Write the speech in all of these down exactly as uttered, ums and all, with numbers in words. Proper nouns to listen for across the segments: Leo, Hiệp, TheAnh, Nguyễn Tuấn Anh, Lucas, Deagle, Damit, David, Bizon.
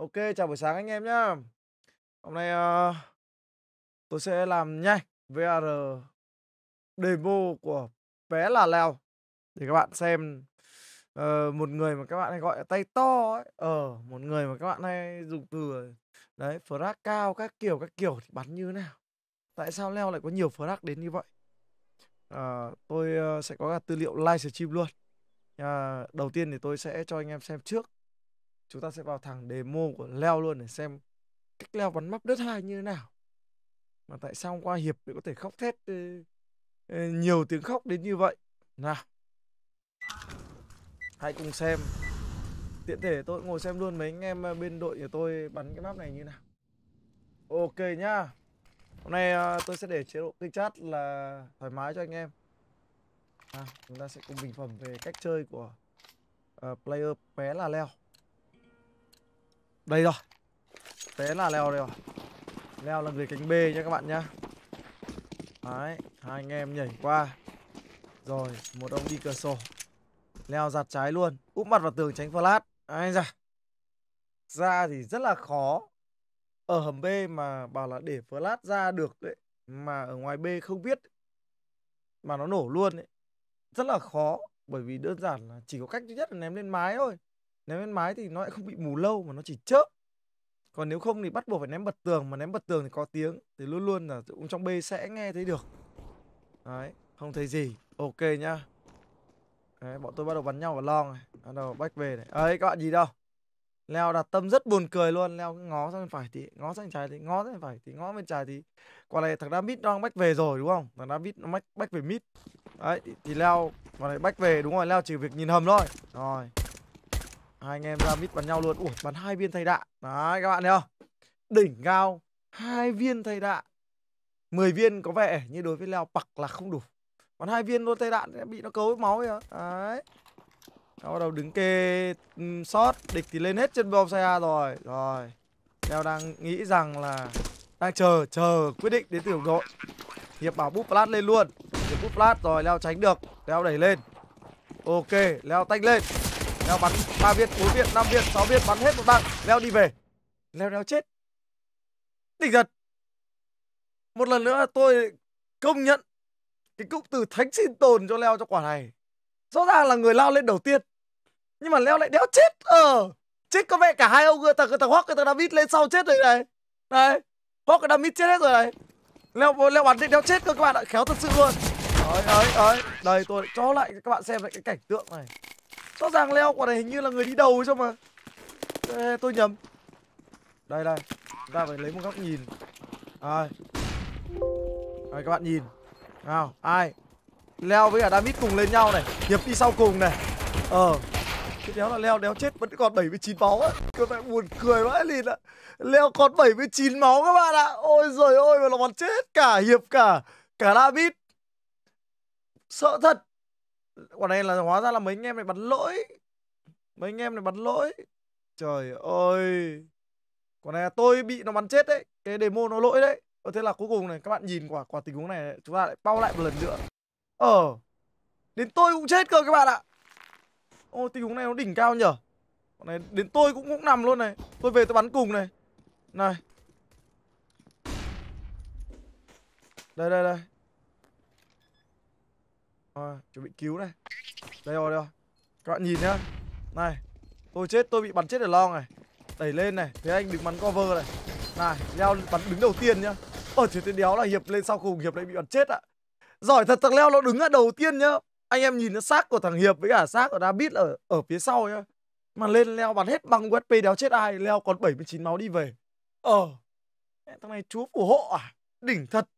Ok, chào buổi sáng anh em nhá. Hôm nay uh, tôi sẽ làm nhanh vê rờ demo của bé là Leo để các bạn xem. Uh, một người mà các bạn hay gọi là tay to ấy, ờ, một người mà các bạn hay dùng từ đấy, frag cao các kiểu các kiểu thì bắn như thế nào? Tại sao Leo lại có nhiều frag đến như vậy? Uh, tôi uh, sẽ có cả tư liệu livestream luôn. Uh, đầu tiên thì tôi sẽ cho anh em xem trước. Chúng ta sẽ vào thẳng demo của Leo luôn để xem cách Leo bắn map đất hai như thế nào. Mà tại sao hôm qua Hiệp lại có thể khóc thét uh, uh, nhiều tiếng khóc đến như vậy? Nào, hãy cùng xem. Tiện thể tôi ngồi xem luôn mấy anh em bên đội của tôi bắn cái map này như nào. Ok nhá. Hôm nay tôi sẽ để chế độ kênh chat là thoải mái cho anh em. à, Chúng ta sẽ cùng bình phẩm về cách chơi của uh, player bé là Leo. Đây rồi, bé là Leo đây rồi. Leo là người cánh B nha các bạn nhá. Đấy, hai anh em nhảy qua. Rồi, một ông đi cửa sổ. Leo giặt trái luôn, úp mặt vào tường tránh flash. Ai da, ra thì rất là khó. Ở hầm B mà bảo là để flash ra được đấy, mà ở ngoài B không biết ấy, mà nó nổ luôn ấy, rất là khó. Bởi vì đơn giản là chỉ có cách duy nhất là ném lên mái thôi. Ném lên mái thì nó lại không bị mù lâu mà nó chỉ chớp. Còn nếu không thì bắt buộc phải ném bật tường. Mà ném bật tường thì có tiếng, thì luôn luôn là cũng trong B sẽ nghe thấy được. Đấy, không thấy gì. Ok nhá. Đấy, bọn tôi bắt đầu bắn nhau vào long này. Bắt đầu back về này. Ấy các bạn gì đâu. Leo đặt tâm rất buồn cười luôn. Leo ngó sang bên phải thì ngó sang bên trái thì ngó sang bên phải thì ngó bên trái thì quả này thằng David nó đang back về rồi đúng không? Thằng David nó back, back về mid. Đấy thì Leo quả này back về đúng rồi. Leo chỉ việc nhìn hầm thôi. Rồi, hai anh em ra mid bắn nhau luôn. Ủa, bắn hai viên thầy đạn. Đấy các bạn thấy không? Đỉnh cao hai viên thầy đạn. mười viên có vẻ như đối với Leo bặc là không đủ. Còn hai viên luôn tay đạn sẽ bị nó cấu với máu kìa. Đấy, nó bắt đầu đứng kê sót địch thì lên hết chân bom xe rồi. Rồi, Leo đang nghĩ rằng là đang chờ chờ quyết định đến từ đội. Hiệp bảo búp flash lên luôn. Hiệp búp flash rồi, Leo tránh được. Leo đẩy lên. Ok, Leo tách lên. Leo bắn ba viên, bốn viên, năm viên, sáu viên, bắn hết một đạn. Leo đi về. Leo Leo chết. Địch giật. Một lần nữa tôi công nhận cái cụm từ thánh sinh tồn cho Leo cho quả này. Rõ ràng là người lao lên đầu tiên, nhưng mà Leo lại đéo chết. Ờ, chết có vẻ cả hai ông người ta, người ta hoắc, người ta Damit lên sau chết rồi này. Đấy, hoắc người ta Damit chết hết rồi này. Leo Leo bắn định đéo chết cơ các bạn ạ, khéo thật sự luôn. Đấy, đấy, đấy. Đây tôi cho lại các bạn xem lại cái cảnh tượng này. Rõ ràng Leo quả này hình như là người đi đầu chứ mà. Ê, tôi nhầm. Đây đây, chúng ta phải lấy một góc nhìn. Đây, đây các bạn nhìn. Nào, ai Leo với cả David cùng lên nhau này. Hiệp đi sau cùng này. Ờ, cái đéo là Leo đéo chết vẫn còn bảy mươi chín máu á. Các bạn buồn cười vãi lịt ạ. Leo còn bảy mươi chín máu các bạn ạ. Ôi giời ơi, mà nó còn chết cả Hiệp cả Cả David. Sợ thật. Quả này là hóa ra là mấy anh em này bắn lỗi. Mấy anh em này bắn lỗi. Trời ơi, quả này là tôi bị nó bắn chết đấy. Cái demo nó lỗi đấy. Thế là cuối cùng này các bạn nhìn quả quả tình huống này chúng ta lại bao lại một lần nữa. Ờ, đến tôi cũng chết cơ các bạn ạ. Ô, tình huống này nó đỉnh cao nhở. Còn này đến tôi cũng cũng nằm luôn này. Tôi về tôi bắn cùng này. Này, đây đây đây. Rồi, chuẩn bị cứu này. Đây rồi đây rồi. Các bạn nhìn nhá. Này, tôi chết, tôi bị bắn chết ở long này. Đẩy lên này, thế anh đừng bắn cover này. Này, Leo bắn đứng đầu tiên nhá. Ở thì tên đéo là Hiệp lên sau cùng, Hiệp lại bị bắn chết ạ. À, giỏi thật, thằng Leo nó đứng ở đầu tiên nhá. Anh em nhìn nó xác của thằng Hiệp với cả xác của David ở ở phía sau nhá. Mà lên Leo bắn hết bằng u ét pê đéo chết ai. Leo còn bảy mươi chín máu đi về. Ờ, thằng này chúa phù hộ à. Đỉnh thật.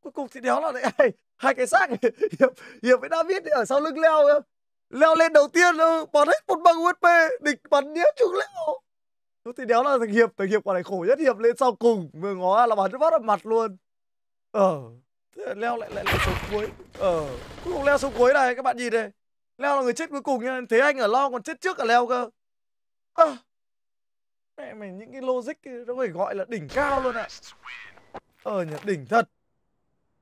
Cuối cùng thì đéo là đấy ai. Hai cái xác này, Hiệp, Hiệp với David ở sau lưng Leo nhá. Leo lên đầu tiên bắn hết một bằng u ét pê. Địch bắn đéo trúng Leo. Thì đéo là thằng Hiệp, thằng Hiệp quả này khổ nhất. Hiệp lên sau cùng, vừa ngó là bắn rất vắt vào mặt luôn. Ờ, Leo lại lại, lại số cuối. Ờ, cuối cùng Leo số cuối này, các bạn nhìn này. Leo là người chết cuối cùng nha, thế anh ở lo còn chết trước cả Leo cơ. Ờ, mẹ mình những cái logic nó phải gọi là đỉnh cao luôn ạ. Ờ nhỉ, đỉnh thật.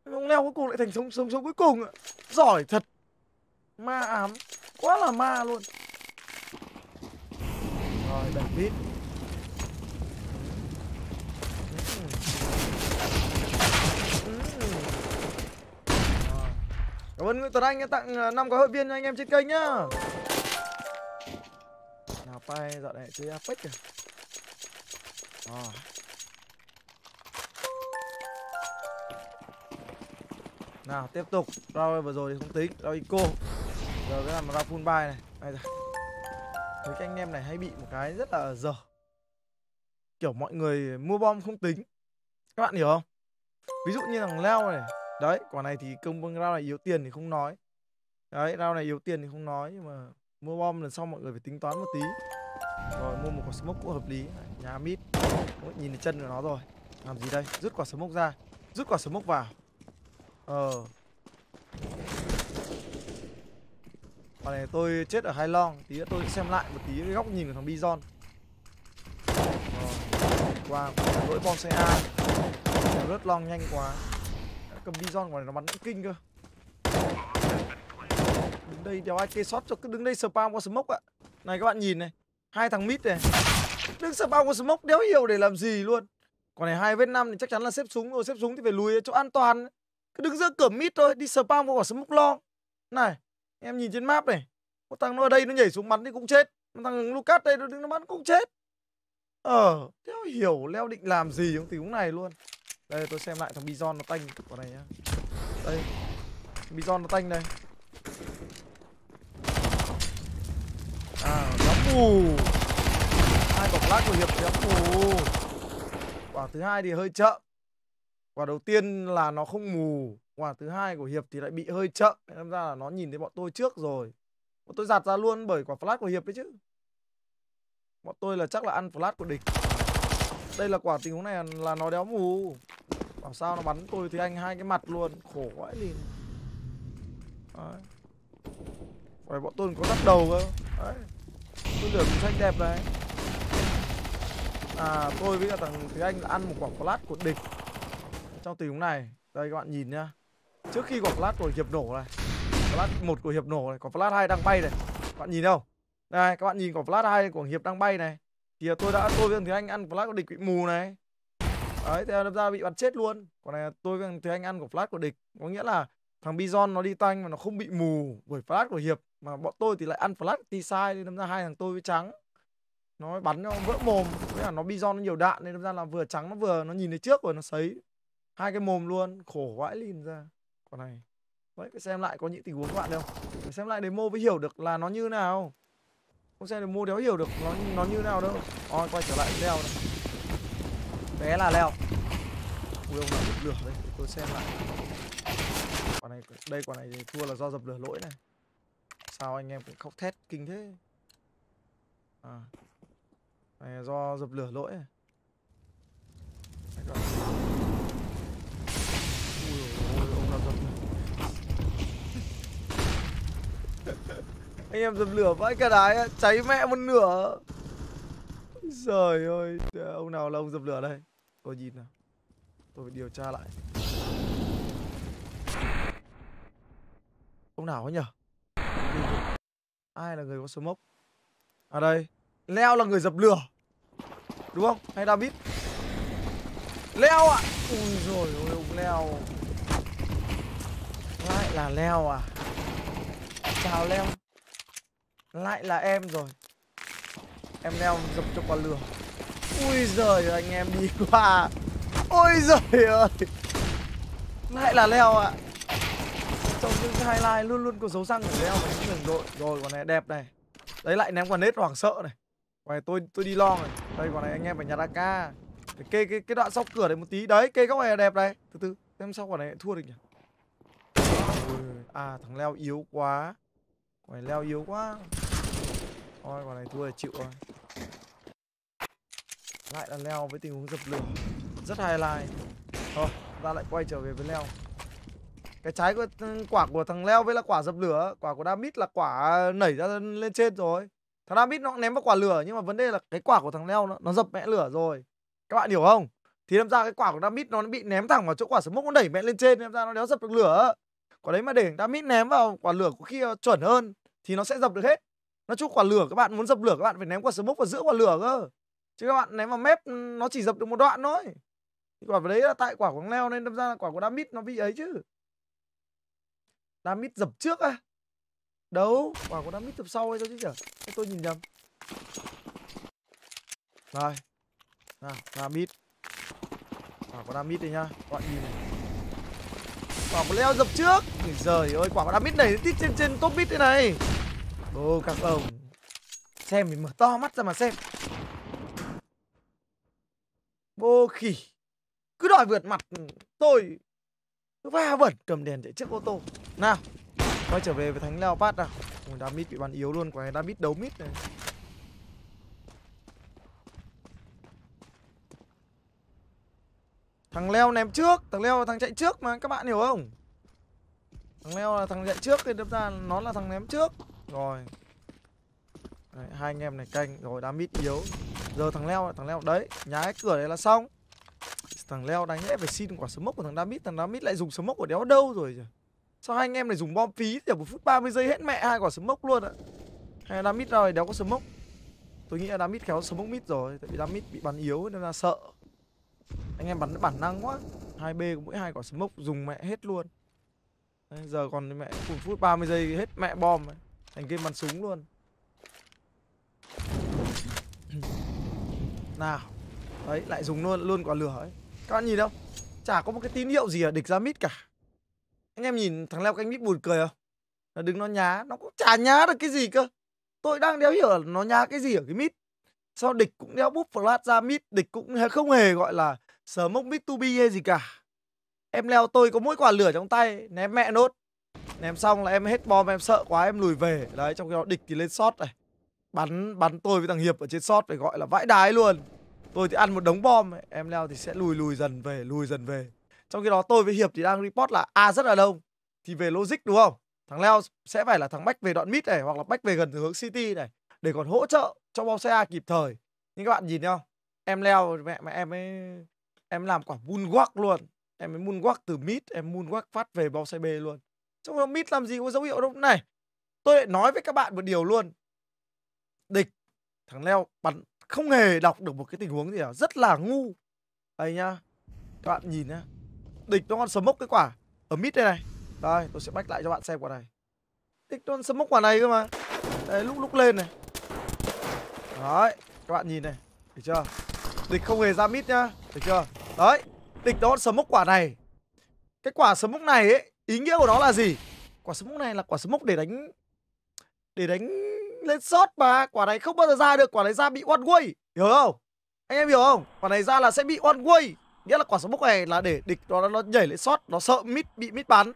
Ông Leo cuối cùng lại thành sống sống sống cuối cùng ạ. Giỏi thật. Ma ám, quá là ma luôn. Rồi, David Cảm ơn Nguyễn Tuấn Anh đã tặng năm gói hội viên cho anh em trên kênh nhá. Nào phải dạo này chơi Apex kìa. À. Nào tiếp tục. Rao vừa rồi thì không tính, rao eco. Giờ cái làm rao full buy này. Đây rồi. Mấy cái anh em này hay bị một cái rất là dở. Kiểu mọi người mua bom không tính. Các bạn hiểu không? Ví dụ như thằng Leo này. Đấy, quả này thì công bằng rao này yếu tiền thì không nói. Đấy, rao này yếu tiền thì không nói. Nhưng mà mua bom lần sau mọi người phải tính toán một tí. Rồi mua một quả smoke cũng hợp lý. Nhà mid. Ôi, nhìn thấy chân của nó rồi. Làm gì đây? Rút quả smoke ra. Rút quả smoke vào. Ờ. Quả này tôi chết ở hai long. Tí nữa tôi xem lại một tí cái góc nhìn của thằng Bizon. Qua wow, lỗi bom xe A. Rớt long nhanh quá. Cầm Bizon quả này nó bắn cũng kinh cơ. Đứng đây đéo ai kê shot cho. Cứ đứng đây spam qua smoke ạ. Này các bạn nhìn này. Hai thằng mid này. Đứng spam qua smoke đéo hiểu để làm gì luôn. Còn này hai vết năm thì chắc chắn là xếp súng rồi. Xếp súng thì phải lùi chỗ an toàn. Cứ đứng giữa cửa mid thôi. Đi spam qua quả smoke long. Này em nhìn trên map này. Một thằng nó ở đây nó nhảy xuống bắn thì cũng chết. Một thằng Lucas đây nó đứng nó bắn cũng chết. Ờ, theo hiểu Leo định làm gì trong tình huống này luôn. Đây tôi xem lại thằng Bizon nó tanh quả này nhá. Đây. Bizon nó tanh đây. À, đấm mù. Hai quả lát của Hiệp đấm mù. Quả thứ hai thì hơi chậm. Quả đầu tiên là nó không mù, quả thứ hai của Hiệp thì lại bị hơi chậm, nên ra là nó nhìn thấy bọn tôi trước rồi. Bọn tôi giạt ra luôn bởi quả flash của Hiệp đấy chứ. Bọn tôi là chắc là ăn flash của địch. Đây là quả tình huống này là nó đéo mù. Bảo sao nó bắn tôi thì anh hai cái mặt luôn. Khổ quá đi. Đấy. Bọn tôi có đắp đầu cơ. Đấy. Tôi lửa cũng xanh đẹp đấy. À tôi với cả thằng Thế Anh là ăn một quả flash của địch. Trong tình huống này. Đây các bạn nhìn nhá. Trước khi quả flash của Hiệp nổ này. Flash một của Hiệp nổ này. Quả flash hai đang bay này. Các bạn nhìn không? Đây các bạn nhìn quả flash hai của Hiệp đang bay này. Thì tôi đã tôi với thằng Thế Anh ăn flash của địch bị mù này. Đấy thế đâm ra bị bắn chết luôn. Còn này tôi với thằng Thế Anh ăn của flash của địch. Có nghĩa là thằng Bizon nó đi tanh mà nó không bị mù bởi flash của Hiệp. Mà bọn tôi thì lại ăn flash thì sai. Nên đâm ra hai thằng tôi với trắng. Nó bắn nó vỡ mồm. Với là nó Bizon nó nhiều đạn. Nên đâm ra là vừa trắng nó vừa nó nhìn thấy trước rồi nó sấy. Hai cái mồm luôn. Khổ vãi lìn ra. Còn này. Đấy phải xem lại có những tình huống các bạn đâu. Phải xem lại demo mới hiểu được là nó như nào. Không xem được mua đéo hiểu được nó nó như nào đâu. Ôi quay trở lại Leo này. Bé là Leo. Ui ông nào dập lửa đây. Tôi xem lại. Quả này đây quả này thì thua là do dập lửa lỗi này. Sao anh em cũng khóc thét kinh thế. À. Này là do dập lửa lỗi này. Ui ôi ông nào dập lửa. Anh em dập lửa vãi cả đái, cháy mẹ một nửa. Trời ơi, ông nào là ông dập lửa đây? Tôi nhìn nào. Tôi phải điều tra lại. Ông nào ấy nhở? Ai là người có smoke? À đây, Leo là người dập lửa. Đúng không? Hay David? Leo ạ. À. Ui rồi ôi ông Leo. Lại là Leo à? Chào Leo. Lại là em rồi. Em Leo dập cho quả lửa. Ui giời ơi, anh em đi qua. Ôi giời ơi. Lại là Leo ạ. À. Trong những cái highlight luôn luôn có dấu răng của Leo và những đường đội. Rồi quả này đẹp này. Đấy lại ném quả nết hoảng sợ này. Quả này tôi tôi đi long này. Đây quả này anh em phải nhặt a ca. Kê cái cái đoạn sau cửa đấy một tí. Đấy kê góc này đẹp này. Từ từ. Xem sao quả này thua được nhỉ. À thằng Leo yếu quá. Quả này Leo yếu quá. Ôi quả này thua là chịu rồi. Lại là Leo với tình huống dập lửa. Rất highlight. Thôi ra lại quay trở về với Leo. Cái trái của quả của thằng Leo với là quả dập lửa. Quả của Damit là quả nảy ra lên trên rồi. Thằng Damit nó cũng ném vào quả lửa. Nhưng mà vấn đề là cái quả của thằng Leo nó, nó dập mẹ lửa rồi. Các bạn hiểu không? Thì làm ra cái quả của Damit nó bị ném thẳng vào chỗ quả smoke. Nó đẩy mẹ lên trên. Làm ra nó đéo dập được lửa. Quả đấy mà để Damit ném vào quả lửa có khi chuẩn hơn thì nó sẽ dập được hết. Nói chung quả lửa các bạn muốn dập lửa các bạn phải ném quả smoke vào giữa quả lửa cơ. Chứ các bạn ném vào mép nó chỉ dập được một đoạn thôi. Thì quả đấy là tại quả của Leo nên đâm ra là quả của Damit nó bị ấy chứ. Damit dập trước á à? Đâu, quả có Damit dập sau hay sao chứ nhở? Tôi nhìn nhầm. Rồi. Nào, Damit. Quả có Damit đây nhá. Các bạn nhìn này. Quả có Leo dập trước. Trời giời ơi, quả có Damit này tít trên trên top mid thế này. Ô các ông. Xem mình mở to mắt ra mà xem. Bô khỉ. Cứ đòi vượt mặt tôi. Cứ va vẩn cầm đèn chạy trước ô tô. Nào, quay trở về với Thánh Leopard nào. Ôi, Damit bị bắn yếu luôn. Quả này Damit đấu mít này. Thằng Leo ném trước. Thằng Leo là thằng chạy trước mà, các bạn hiểu không? Thằng Leo là thằng chạy trước thì đâm ra nó là thằng ném trước. Rồi đấy, hai anh em này canh. Rồi Damit yếu. Giờ thằng Leo, thằng Leo đấy, nhá cái cửa đấy là xong. Thằng Leo đánh lẽ phải xin quả smoke của thằng Damit. Thằng Damit lại dùng smoke của đéo đâu rồi chứ. Sao hai anh em này dùng bom phí thì một phút ba mươi giây hết mẹ hai quả smoke luôn ạ. Hay Damit rồi đéo có smoke. Tôi nghĩ là Damit khéo smoke mid rồi. Tại vì Damit bị bắn yếu nên là sợ. Anh em bắn bản năng quá. Hai bê mỗi hai quả smoke dùng mẹ hết luôn. Đấy, giờ còn mẹ một phút ba mươi giây hết mẹ bom ấy. Thành game bắn súng luôn. Nào. Đấy lại dùng luôn luôn quả lửa ấy. Các bạn nhìn đâu, chả có một cái tín hiệu gì ở địch ra mid cả. Anh em nhìn thằng Leo canh mít buồn cười không? Nó đứng nó nhá, nó cũng chả nhá được cái gì cơ. Tôi đang đéo hiểu là nó nhá cái gì ở cái mít. Sao địch cũng đéo búp flash ra mít, địch cũng không hề gọi là smoke mid to be hay gì cả. Em Leo tôi có mỗi quả lửa trong tay, ném mẹ nốt. Ném xong là em hết bom, em sợ quá em lùi về. Đấy, trong khi đó địch thì lên shot này. Bắn bắn tôi với thằng Hiệp ở trên shot phải gọi là vãi đái luôn. Tôi thì ăn một đống bom, em Leo thì sẽ lùi lùi dần về, lùi dần về. Trong khi đó tôi với Hiệp thì đang report là A rất là đông. Thì về logic đúng không? Thằng Leo sẽ phải là thằng back về đoạn mid này, hoặc là back về gần hướng city này, để còn hỗ trợ cho bom xe A kịp thời. Nhưng các bạn nhìn nhau, em Leo mẹ mẹ em ấy, em làm quả moonwalk luôn. Em ấy moonwalk từ mid, em moonwalk phát về bom xe B luôn. Trong đó mid làm gì có dấu hiệu đâu. Này, tôi lại nói với các bạn một điều luôn. Địch, thằng Leo bắn không hề đọc được một cái tình huống gì cả, rất là ngu. Đây nhá, các bạn nhìn nhá. Địch nó còn smoke cái quả ở mid đây này. Đây, tôi sẽ back lại cho bạn xem quả này. Địch nó còn smoke quả này cơ mà. Đấy, lúc lúc lên này. Đấy, các bạn nhìn này, được chưa? Địch không hề ra mid nhá, được chưa? Đấy, địch nó còn smoke quả này. Cái quả smoke này ấy, ý nghĩa của nó là gì? Quả smoke này là quả smoke để đánh để đánh lên shot mà. Quả này không bao giờ ra được, quả này ra bị one way, hiểu không? Anh em hiểu không? Quả này ra là sẽ bị one way. Nghĩa là quả smoke này là để địch nó, nó nhảy lên shot, nó sợ mid bị mid bắn.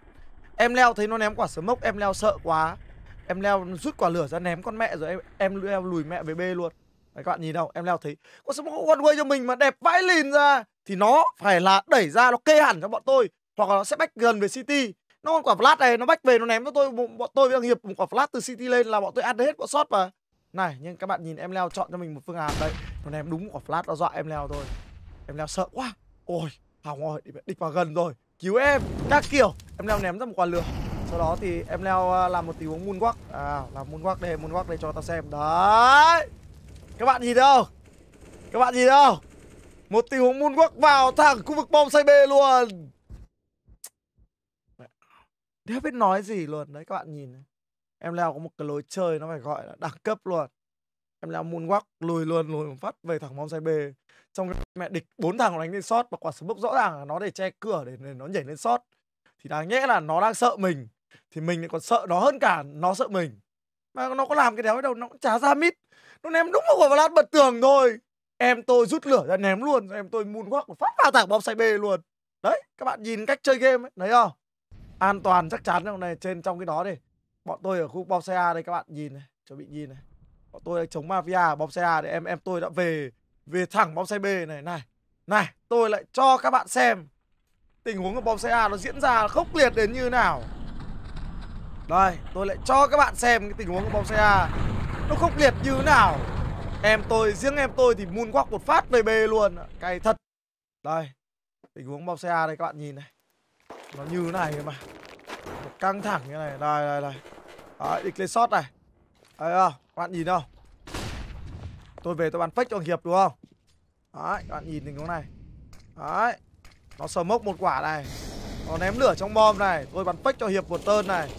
Em Leo thấy nó ném quả smoke, em Leo sợ quá. Em Leo rút quả lửa ra ném con mẹ rồi em em Leo lùi mẹ về B luôn. Đấy, các bạn nhìn đâu, em Leo thấy quả smoke one way cho mình mà đẹp vãi lìn ra thì nó phải là đẩy ra, nó kê hẳn cho bọn tôi, hoặc là nó sẽ back gần về city. Nó còn quả flash này, nó back về nó ném cho tôi, bọn tôi với thằng Hiệp một quả flash từ city lên là bọn tôi ăn hết bọn shot mà. Này, nhưng các bạn nhìn em Leo chọn cho mình một phương án đấy, nó ném đúng quả flash, nó dọa em Leo thôi. Em Leo sợ quá. Ôi, hỏng rồi, địch vào gần rồi, cứu em, các kiểu. Em Leo ném ra một quả lửa. Sau đó thì em Leo làm một tình huống moonwalk. À, làm moonwalk đây, moonwalk đây cho tao xem. Đấy, các bạn nhìn đâu, các bạn nhìn đâu, một tình huống moonwalk vào thẳng khu vực bom say B luôn. Đéo biết nói gì luôn. Đấy, các bạn nhìn này. Em Leo có một cái lối chơi nó phải gọi là đẳng cấp luôn. Em Leo moonwalk lùi luôn, lùi một phát về thẳng bom say B. Trong cái mẹ địch bốn thằng nó đánh lên shot, và quả smoke rõ ràng là nó để che cửa để nó nhảy lên shot. Thì đáng nhẽ là nó đang sợ mình, thì mình còn sợ nó hơn cả nó sợ mình. Mà nó có làm cái đéo đâu, nó cũng chả ra mít. Nó ném đúng một quả flash bật tường thôi. Em tôi rút lửa ra ném luôn, em tôi moonwalk một phát vào thẳng bom say B luôn. Đấy, các bạn nhìn cách chơi game ấy, thấy không? An toàn chắc chắn trong này, trên trong cái đó đi. Bọn tôi ở khu bom xe A đây, các bạn nhìn này, cho bị nhìn này. Bọn tôi đang chống mafia bom xe A để em em tôi đã về về thẳng bom xe B này này. Này, tôi lại cho các bạn xem tình huống của bom xe A nó diễn ra khốc liệt đến như nào. Đây, tôi lại cho các bạn xem cái tình huống của bom xe A nó khốc liệt như nào. Em tôi, riêng em tôi thì moonwalk một phát về B luôn, cay thật. Đây, tình huống bom xe A đây các bạn nhìn này. Nó như thế này mà nó căng thẳng như này. Đây đây đây. Đấy, địch lên shot này. Đấy không? Các bạn nhìn không? Tôi về tôi bắn fake cho Hiệp đúng không? Đấy, các bạn nhìn tình huống này. Đấy, nó smoke một quả này. Nó ném lửa trong bom này. Tôi bắn fake cho Hiệp một tơn này.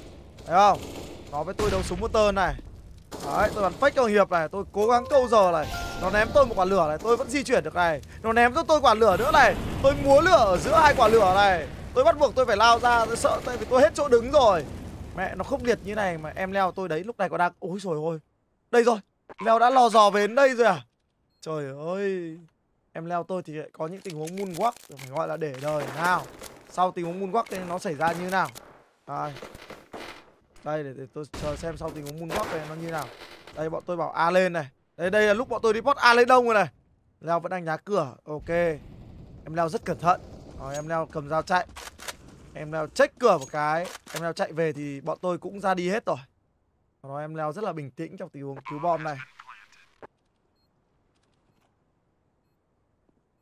Thấy không? Nó với tôi đấu súng một tơn này. Đấy, tôi bắn fake cho Hiệp này. Tôi cố gắng câu giờ này. Nó ném tôi một quả lửa này. Tôi vẫn di chuyển được này. Nó ném cho tôi quả lửa nữa này. Tôi múa lửa ở giữa hai quả lửa này. Tôi bắt buộc tôi phải lao ra. Tôi sợ tại vì tôi hết chỗ đứng rồi. Mẹ, nó khốc liệt như này mà em Leo tôi đấy lúc này còn đang... Ôi trời ơi. Đây rồi. Leo đã lò dò về đến đây rồi à? Trời ơi. Em Leo tôi thì có những tình huống moonwalk phải gọi là để đời nào. Sau tình huống moonwalk thì nó xảy ra như nào. Đây. Đây để, để tôi chờ xem sau tình huống moonwalk này nó như nào. Đây bọn tôi bảo A lên này. Đây đây là lúc bọn tôi đi pot A lên đông rồi này. Leo vẫn đang nhá cửa. Ok. Em Leo rất cẩn thận. Rồi em Leo cầm dao chạy. Em Leo check cửa một cái. Em Leo chạy về thì bọn tôi cũng ra đi hết rồi. Rồi em Leo rất là bình tĩnh trong tình huống cứu bom này.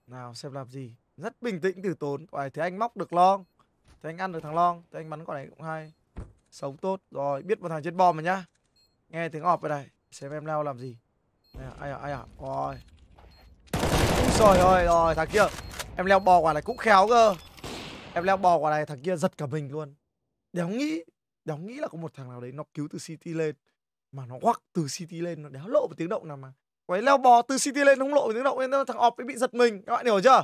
Nào xem làm gì. Rất bình tĩnh từ tốn. Rồi thế anh móc được long. Thế anh ăn được thằng long. Thế anh bắn con này cũng hay. Sống tốt. Rồi biết một thằng trên bom rồi nhá. Nghe tiếng ọp về này. Xem em Leo làm gì. Này, ai à ai à. Rồi. Trời ơi. Rồi thằng kia. Em Leo bò quả này cũng khéo cơ. Em Leo bò quả này thằng kia giật cả mình luôn. Đéo nghĩ. Đéo nghĩ là có một thằng nào đấy nó cứu từ City lên. Mà nó quắc từ City lên. Nó đéo lộ một tiếng động nào mà. Quái Leo bò từ City lên không lộ tiếng động nên thằng ọp ấy bị giật mình. Các bạn hiểu chưa?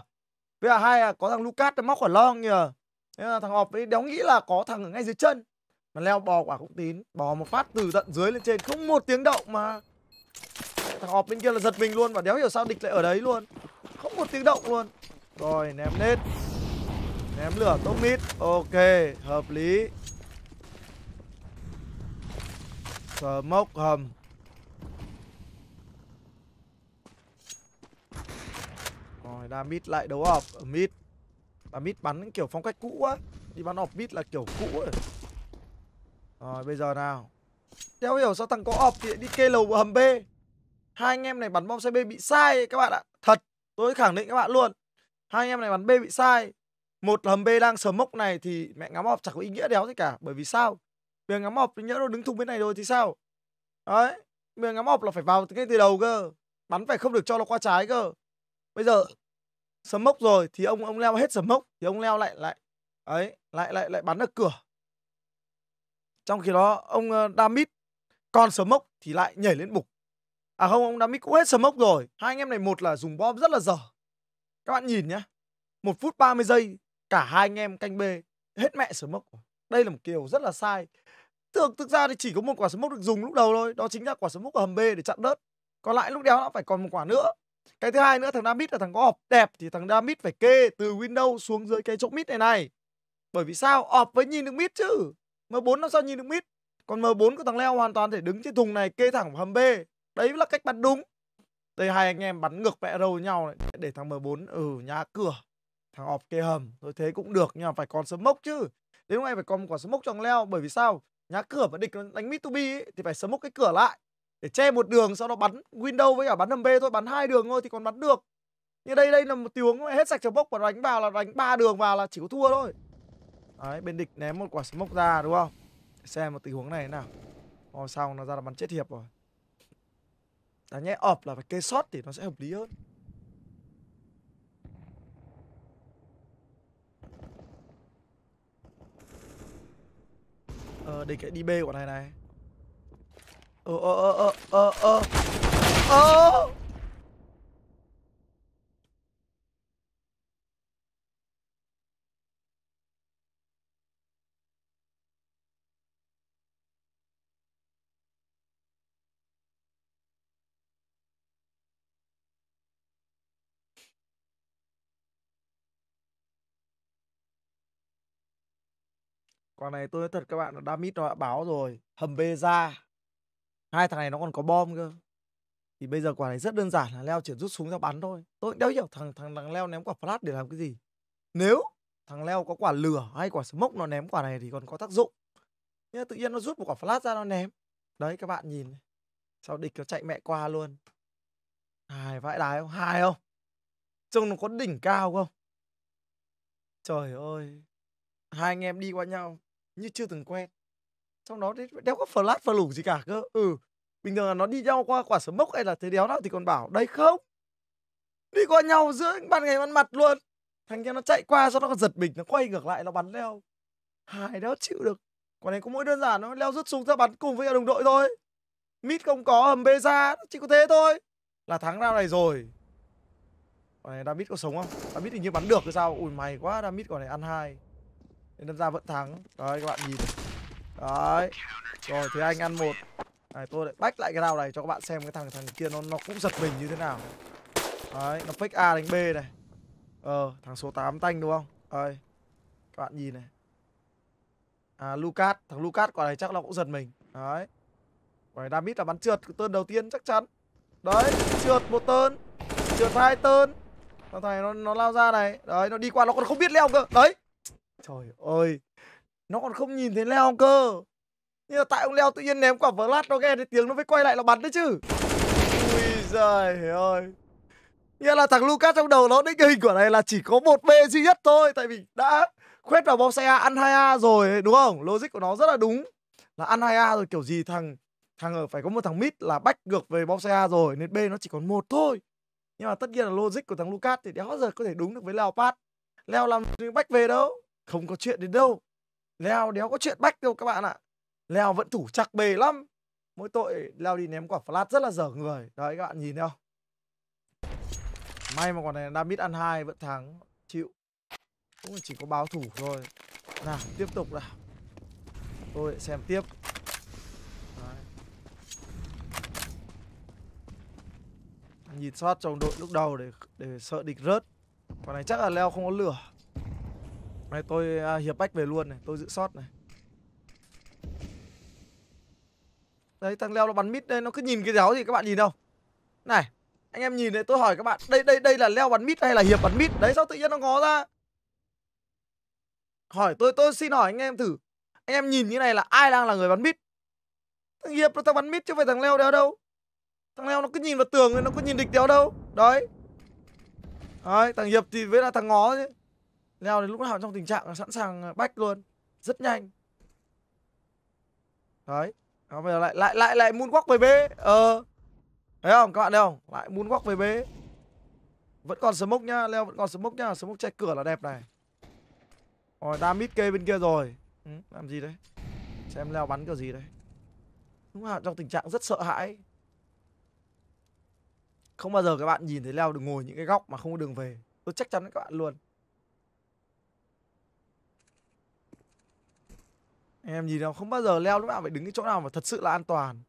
Với là hai là có thằng Lucas nó móc quả long nhờ. Thế là thằng ọp ấy đéo nghĩ là có thằng ở ngay dưới chân. Mà Leo bò quả cũng tín. Bò một phát từ tận dưới lên trên không một tiếng động mà. Thằng ọp bên kia là giật mình luôn. Và đéo hiểu sao địch lại ở đấy luôn. Không một tiếng động luôn. Rồi ném nết. Ném lửa tốt mít. Ok hợp lý. Sờ mốc hầm. Rồi Damit lại đấu ọp ở mid. Damit bắn kiểu phong cách cũ á. Đi bắn ọp mid là kiểu cũ ấy. Rồi bây giờ nào. Đéo hiểu sao thằng có ọp thì đi kê lầu hầm B. Hai anh em này bắn bom xe B bị sai ấy, các bạn ạ. Thật tôi khẳng định các bạn luôn. Hai anh em này bắn B bị sai. Một là hầm B đang sờ mốc này thì mẹ ngắm ọp chẳng có ý nghĩa đéo gì cả. Bởi vì sao? Bây giờ ngắm ọp nhỡ nó đứng thùng bên này rồi thì sao? Đấy. Bây giờ ngắm ọp là phải vào ngay từ đầu cơ. Bắn phải không được cho nó qua trái cơ. Bây giờ sấm mốc rồi thì ông ông Leo hết sấm mốc thì ông Leo lại lại ấy lại lại lại bắn được cửa. Trong khi đó ông Damit còn sấm mốc thì lại nhảy lên bục. À không, ông Damit cũng hết sấm mốc rồi. Hai anh em này một là dùng bom rất là dở. Các bạn nhìn nhá. một phút ba mươi giây cả hai anh em canh B hết mẹ sấm mốc. Đây là một kiểu rất là sai. Thực thực ra thì chỉ có một quả sấm mốc được dùng lúc đầu thôi, đó chính là quả sấm mốc ở hầm B để chặn đất. Còn lại lúc đéo nó phải còn một quả nữa. Cái thứ hai nữa, thằng Damit là thằng có ọp đẹp thì thằng Damit phải kê từ window xuống dưới cái chỗ mid này này. Bởi vì sao? ọp với nhìn được mid chứ. em bốn nó sao nhìn được mid? Còn em bốn của thằng Leo hoàn toàn thể đứng trên thùng này kê thẳng vào hầm B. Đấy là cách bắn đúng. Đây hai anh em bắn ngược mẹ râu nhau này. Để thằng em bốn ừ nhà cửa. Thằng ọp kê hầm. Rồi thế cũng được nhưng mà phải còn smoke chứ. Đến lúc này phải còn một quả smoke cho thằng Leo. Bởi vì sao? Nhà cửa và địch nó đánh mid to be ấy, thì phải smoke cái cửa lại. Để che một đường sau đó bắn window với cả bắn hầm B thôi. Bắn hai đường thôi thì còn bắn được. Như đây đây là một tiếng hết sạch trong bốc. Và đánh vào là đánh ba đường vào là chỉ có thua thôi. Đấy, bên địch ném một quả smoke ra đúng không? Để xem một tình huống này thế nào. Rồi xong nó ra là bắn chết Hiệp rồi. Đáng nhẽ ọp là phải kê shot thì nó sẽ hợp lý hơn. Ờ địch lại đi B của này này. Ờ ờ ờ ờ ờ ờ Con này tôi nói thật các bạn, nó Damit nó đã báo rồi. Hầm B ra. Hai thằng này nó còn có bom cơ. Thì bây giờ quả này rất đơn giản là Leo chỉ rút súng ra bắn thôi. Tôi đéo hiểu thằng thằng thằng Leo ném quả flash để làm cái gì. Nếu thằng Leo có quả lửa hay quả smoke nó ném quả này thì còn có tác dụng. Nhưng tự nhiên nó rút một quả flash ra nó ném. Đấy các bạn nhìn. Sau địch nó chạy mẹ qua luôn. Hài vãi đái không? Hài không? Trông nó có đỉnh cao không? Trời ơi. Hai anh em đi qua nhau như chưa từng quen. Trong đó đéo có flash và lủ gì cả cơ. Ừ. Bình thường là nó đi nhau qua quả smoke hay là thế đéo nào thì còn bảo đây không. Đi qua nhau giữa ban ngày ban mặt luôn. Thằng kia nó chạy qua sau đó nó giật mình, nó quay ngược lại nó bắn Leo. Hai đéo chịu được. Quả này có mỗi đơn giản nó Leo rút súng ra bắn cùng với cả đồng đội thôi. Mid không có hầm bê ra, chỉ có thế thôi. Là thắng round này rồi. Quả này Damit có sống không? Damit hình như bắn được hay sao? Ui mày quá, Damit quả này ăn hai. Nên đâm ra vẫn thắng. Đấy các bạn nhìn. Đấy. Rồi thì anh ăn một. Này tôi lại back lại cái round này cho các bạn xem cái thằng thằng kia nó nó cũng giật mình như thế nào. Đấy, nó fake A đánh B này. Ờ, thằng số tám tanh đúng không? Đây. Các bạn nhìn này. À, Lucas, thằng Lucas quả này chắc nó cũng giật mình. Đấy. Quả này Damit là bắn trượt tơn đầu tiên chắc chắn. Đấy, trượt một tơn, trượt hai tơn. Thằng này nó nó lao ra này. Đấy, nó đi qua nó còn không biết Leo cơ. Đấy. Trời ơi. Nó còn không nhìn thấy Leo cơ. Nhưng mà tại ông Leo tự nhiên ném quả flash nó nghe thấy tiếng nó mới quay lại nó bắn đấy chứ. Ui giời ơi. Nghĩa là thằng Lucas trong đầu nó định hình của này là chỉ có một B duy nhất thôi. Tại vì đã quét vào bom xe A ăn hai A rồi đúng không? Logic của nó rất là đúng. Là ăn hai A rồi kiểu gì thằng thằng ở phải có một thằng mid là back ngược về bom xe A rồi. Nên B nó chỉ còn một thôi. Nhưng mà tất nhiên là logic của thằng Lucas thì đéo giờ có thể đúng được với Leo Pat. Leo làm back về đâu. Không có chuyện đến đâu. Leo đéo có chuyện back đâu các bạn ạ. Leo vẫn thủ chắc B lắm. Mỗi tội Leo đi ném quả flash rất là dở người. Đấy các bạn nhìn thấy không? May mà còn này Damit ăn hai vẫn thắng. Chịu. Cũng chỉ có báo thủ thôi. Nào tiếp tục nào. Tôi xem tiếp. Đấy. Nhìn sót trong đội lúc đầu để để sợ địch rớt. Còn này chắc là Leo không có lửa. Này tôi à, hiệp bách về luôn này. Tôi giữ sót này. Đấy thằng Leo nó bắn mít đây. Nó cứ nhìn cái giáo gì các bạn nhìn đâu. Này anh em nhìn này, tôi hỏi các bạn, đây đây đây là Leo bắn mít hay là Hiệp bắn mít? Đấy sao tự nhiên nó ngó ra? Hỏi tôi tôi xin hỏi anh em thử. Anh em nhìn như này là ai đang là người bắn mít? Thằng Hiệp nó thằng bắn mít chứ phải thằng Leo đéo đâu. Thằng Leo nó cứ nhìn vào tường nên nó cứ nhìn địch đéo đâu. Đấy. Đấy, thằng Hiệp thì với là thằng ngó chứ. Leo thì lúc nào trong tình trạng là sẵn sàng back luôn, rất nhanh. Đấy. Nó bây giờ lại lại lại lại moonwalk về bê. Ờ. Thấy không các bạn thấy không? Lại moonwalk về bế. Vẫn còn smoke nhá, Leo vẫn còn smoke nhá. Smoke che cửa là đẹp này. Rồi Damit kê bên kia rồi. Ừ, làm gì đấy? Xem Leo bắn kiểu gì đấy. Đúng là trong tình trạng rất sợ hãi. Không bao giờ các bạn nhìn thấy Leo được ngồi những cái góc mà không có đường về. Tôi chắc chắn với các bạn luôn. Anh em nhìn nào, không bao giờ Leo lúc nào phải đứng cái chỗ nào mà thật sự là an toàn.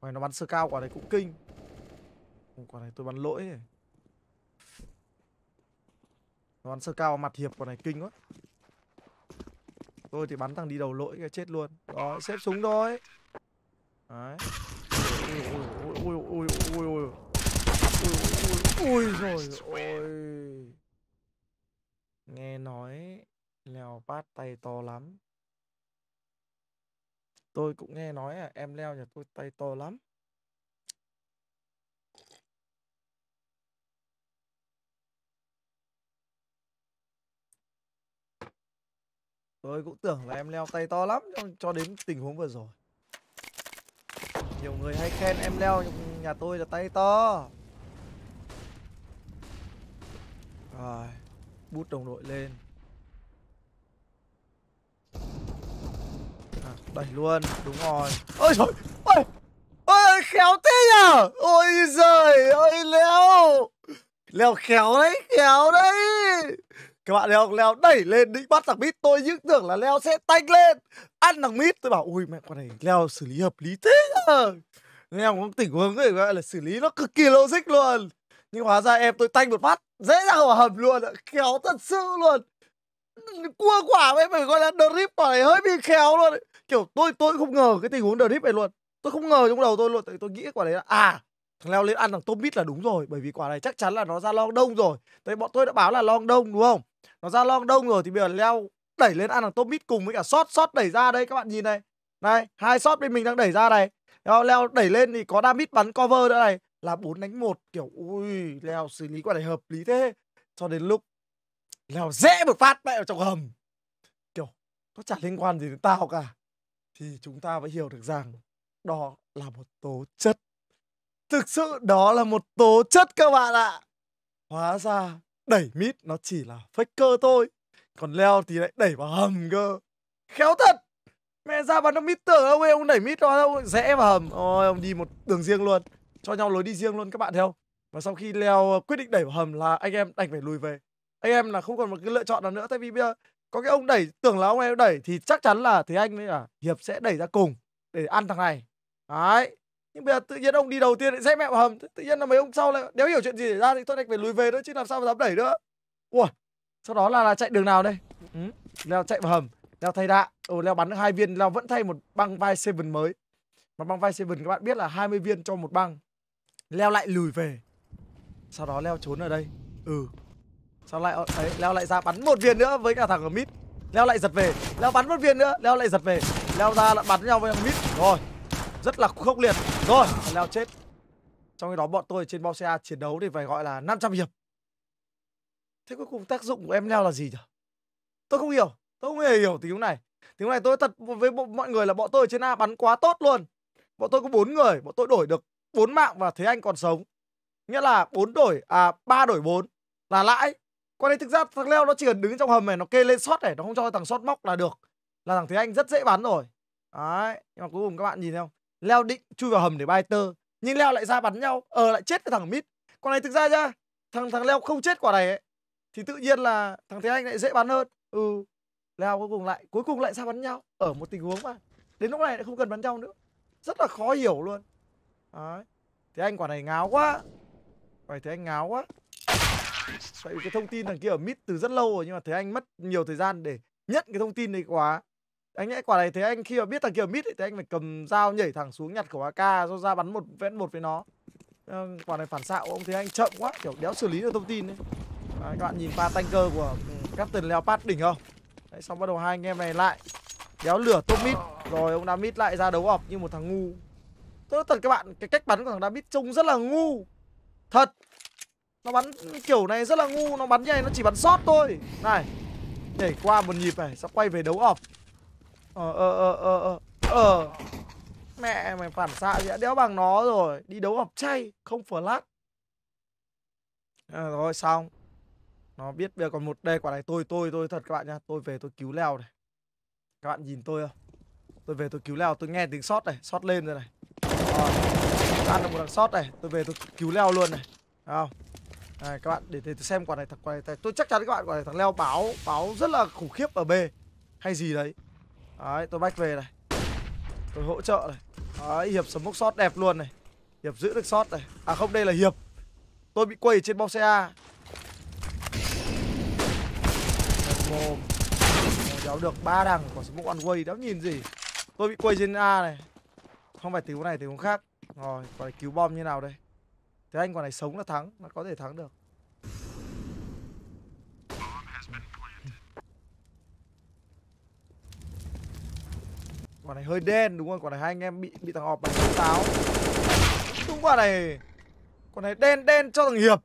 Ngoài nó bắn sơ cao quả này cũng kinh. Quả này tôi bắn lỗi này. Nó bắn sơ cao mặt Hiệp quả này kinh quá. Tôi thì bắn thằng đi đầu lỗi cái chết luôn. Đó, xếp súng thôi. Đấy. Ui ui ui ui ui ui. Ui rồi ôi. Nghe nói Leo Pat tay to lắm. Tôi cũng nghe nói là em Leo nhà tôi tay to lắm. Tôi cũng tưởng là em Leo tay to lắm cho đến tình huống vừa rồi. Nhiều người hay khen em Leo nhà tôi là tay to. Rồi, bút đồng đội lên. Đẩy luôn, đúng rồi. Ôi trời, ôi, ôi khéo thế nhở. Ôi giời ơi Leo. Leo khéo đấy, khéo đấy. Các bạn thấy không, Leo đẩy lên định bắt thằng mít. Tôi những tưởng là Leo sẽ tanh lên ăn thằng mít. Tôi bảo ui mẹ con này Leo xử lý hợp lý thế nhở. Leo có tình huống này gọi là xử lý nó cực kỳ logic luôn. Nhưng hóa ra em tôi tanh một phát dễ dàng vào hầm luôn. Khéo thật sự luôn. Cua quả với phải gọi là drip quả này hơi bị khéo luôn ấy. Kiểu tôi tôi không ngờ cái tình huống drip này luôn. Tôi không ngờ trong đầu tôi luôn. Tại tôi nghĩ quả đấy là à thằng Leo lên ăn thằng Tom Mít là đúng rồi. Bởi vì quả này chắc chắn là nó ra long đông rồi. Tại bọn tôi đã báo là long đông đúng không? Nó ra long đông rồi thì bây giờ Leo đẩy lên ăn thằng Tom Mít cùng với cả shot shot đẩy ra đây các bạn nhìn này. Này, hai shot bên mình đang đẩy ra này. Leo, Leo đẩy lên thì có Damit bắn cover nữa này, là bốn đánh một kiểu ui Leo xử lý quả này hợp lý thế. Cho đến lúc Leo dễ một phát mẹ ở trong hầm. Kiểu nó chả liên quan gì đến tao cả. Thì chúng ta phải hiểu được rằng đó là một tố chất. Thực sự đó là một tố chất các bạn ạ. Hóa ra đẩy mít nó chỉ là faker thôi. Còn Leo thì lại đẩy vào hầm cơ. Khéo thật. Mẹ ra bắn ông mít tưởng đâu ông đẩy mít nó đâu, rẽ vào hầm. Ôi, ông đi một đường riêng luôn. Cho nhau lối đi riêng luôn các bạn thấy không? Và sau khi Leo quyết định đẩy vào hầm là anh em đành phải lùi về. Anh em là không còn một cái lựa chọn nào nữa. Tại vì bây giờ có cái ông đẩy, tưởng là ông em đẩy thì chắc chắn là TheAnh với cả Hiệp sẽ đẩy ra cùng để ăn thằng này. Đấy. Nhưng bây giờ tự nhiên ông đi đầu tiên lại rẽ mẹ vào hầm. Tự nhiên là mấy ông sau lại đéo hiểu chuyện gì xảy ra thì tôi đành phải lùi về nữa chứ làm sao mà dám đẩy nữa. Ủa, sau đó là, là chạy đường nào đây? Ừ. Leo chạy vào hầm, Leo thay đạn. Ồ, Leo bắn được hai viên, Leo vẫn thay một băng vai seven mới. Mà băng vai seven các bạn biết là hai mươi viên cho một băng. Leo lại lùi về. Sau đó Leo trốn ở đây. Ừ. Sau lại ấy, Leo lại ra bắn một viên nữa với cả thằng ở mid. Leo lại giật về, Leo bắn một viên nữa, Leo lại giật về. Leo ra lại bắn nhau với thằng mid. Rồi. Rất là khốc liệt. Rồi, thằng Leo chết. Trong khi đó bọn tôi ở trên boxe chiến đấu thì phải gọi là năm trăm hiệp. Thế cuối cùng tác dụng của em Leo là gì nhỉ? Tôi không hiểu. Tôi không hề hiểu tình huống này. Tình huống này tôi thật với mọi người là bọn tôi ở trên A bắn quá tốt luôn. Bọn tôi có bốn người, bọn tôi đổi được bốn mạng và TheAnh còn sống. Nghĩa là bốn đổi à ba đổi bốn là lãi. Còn đây thực ra thằng Leo nó chỉ cần đứng trong hầm này, nó kê lên shot này, nó không cho thằng shot móc là được. Là thằng TheAnh rất dễ bắn rồi. Đấy, nhưng mà cuối cùng các bạn nhìn thấy không? Leo định chui vào hầm để bay tơ, nhưng Leo lại ra bắn nhau, ờ lại chết cái thằng mid. Còn này thực ra nhá, thằng thằng Leo không chết quả này ấy, thì tự nhiên là thằng TheAnh lại dễ bắn hơn. Ừ. Leo cuối cùng lại cuối cùng lại ra bắn nhau ở một tình huống mà đến lúc này lại không cần bắn nhau nữa. Rất là khó hiểu luôn. Đấy. TheAnh quả này ngáo quá. Phải TheAnh ngáo quá. Tại vì cái thông tin thằng kia ở mid từ rất lâu rồi nhưng mà TheAnh mất nhiều thời gian để nhận cái thông tin này quá. Anh nghĩ quả này TheAnh khi mà biết thằng kia ở mid ấy, TheAnh phải cầm dao nhảy thẳng xuống nhặt khẩu a ca rồi ra bắn một vén một với nó. Quả này phản xạ của ông TheAnh chậm quá, kiểu đéo xử lý được thông tin đấy. Đấy, các bạn nhìn pha tanker của Captain Leopard đỉnh không? Đấy, xong bắt đầu hai anh em này lại đéo lửa top mid rồi ông Damit lại ra đấu off như một thằng ngu. Tôi nói thật các bạn, cái cách bắn của thằng Damit trông rất là ngu. Thật. Nó bắn kiểu này rất là ngu, nó bắn như này nó chỉ bắn sót thôi. Này. Nhảy qua một nhịp này, xong quay về đấu off. Ờ ờ ờ ờ ờ. Ờ. Mẹ mày phản xạ gì đã đéo bằng nó rồi, đi đấu off chay, không flash. À, rồi xong. Nó biết bây giờ còn một đây, quả này tôi tôi tôi thật các bạn nha, tôi về tôi cứu Leo này. Các bạn nhìn tôi không? Tôi về tôi cứu Leo, tôi nghe tiếng shot này, shot lên rồi này. Rồi. Ăn được một thằng shot này, tôi về tôi cứu Leo luôn này. Thấy không? Này các bạn để, để xem quả này thằng quả này tôi chắc chắn các bạn quả này thằng Leo báo báo rất là khủng khiếp ở B hay gì đấy. Đấy, tôi back về này. Tôi hỗ trợ này. Đấy, Hiệp smoke shot đẹp luôn này. Hiệp giữ được shot này. À không, đây là Hiệp. Tôi bị quay trên bom xe A. Mồm. Đéo được ba đằng của smoke one way, đéo nhìn gì. Tôi bị quay trên A này. Không phải tiếng này tiếng khác. Rồi, quả này cứu bom như nào đây? TheAnh quả này sống là thắng, nó có thể thắng được. Quả này hơi đen đúng không? Quả này hai anh em bị bị thằng ọp bắn táo. Đúng quả này. Quả này đen đen cho thằng Hiệp.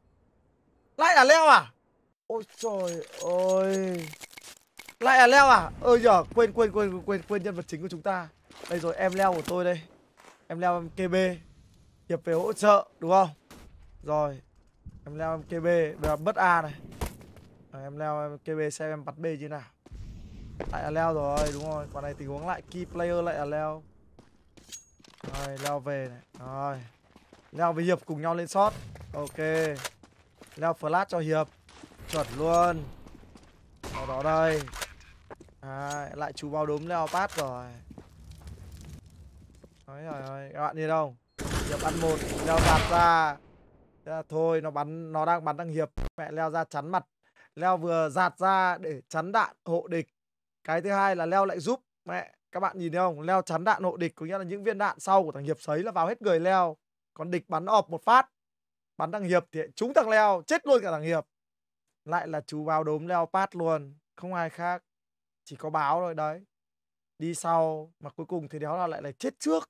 Lại là Leo à? Ôi trời ơi. Lại là Leo à? Ơ giở, quên quên quên quên quên nhân vật chính của chúng ta. Đây rồi, em Leo của tôi đây. Em Leo em ca bê. Hiệp về hỗ trợ đúng không? Rồi, em Leo em ca bê, bây giờ bất A này. Rồi, em Leo em ca bê xem em bắt B như nào. Lại là Leo rồi, đúng rồi. Quả này tình huống lại key player lại là Leo. Rồi, Leo về này. Rồi. Leo với Hiệp cùng nhau lên shot. Ok. Leo flash cho Hiệp. Chuẩn luôn. Sau đó đây. À, lại chú bao đốm Leo pass rồi. Đấy rồi, các bạn nhìn đâu? Hiệp ăn một, Leo tạt ra. Thôi nó bắn, nó đang bắn thằng Hiệp. Mẹ Leo ra chắn mặt. Leo vừa giạt ra để chắn đạn hộ địch. Cái thứ hai là Leo lại giúp. Mẹ, các bạn nhìn thấy không? Leo chắn đạn hộ địch, có nghĩa là những viên đạn sau của thằng Hiệp sấy là vào hết người Leo. Còn địch bắn ọp một phát, bắn thằng Hiệp thì trúng thằng Leo, chết luôn cả thằng Hiệp. Lại là chú báo đốm Leo pass luôn, không ai khác, chỉ có báo thôi đấy. Đi sau mà cuối cùng thì đó là lại là chết trước.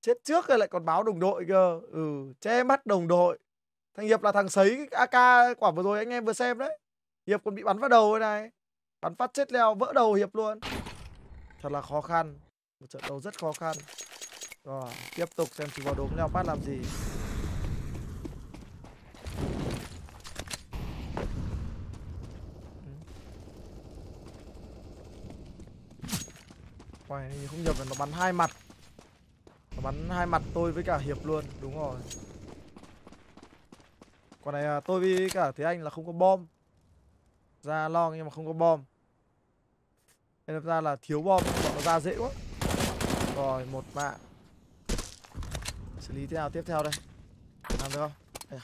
Chết trước rồi lại còn báo đồng đội cơ. Ừ, che mắt đồng đội. Thằng Hiệp là thằng sấy a ca quả vừa rồi anh em vừa xem đấy. Hiệp còn bị bắn vào đầu thế này. Bắn phát chết Leo, vỡ đầu Hiệp luôn. Thật là khó khăn. Một trận đấu rất khó khăn. Rồi, tiếp tục xem chú vào đốm Leo phát làm gì. Quay thì không nhập là nó bắn hai mặt. Nó bắn hai mặt tôi với cả Hiệp luôn. Đúng rồi. Con này tôi với cả TheAnh là không có bom. Ra long nhưng mà không có bom. Nên ra là thiếu bom. Bọn nó ra dễ quá. Rồi một mạng. Xử lý thế nào tiếp theo đây? Làm được không? À,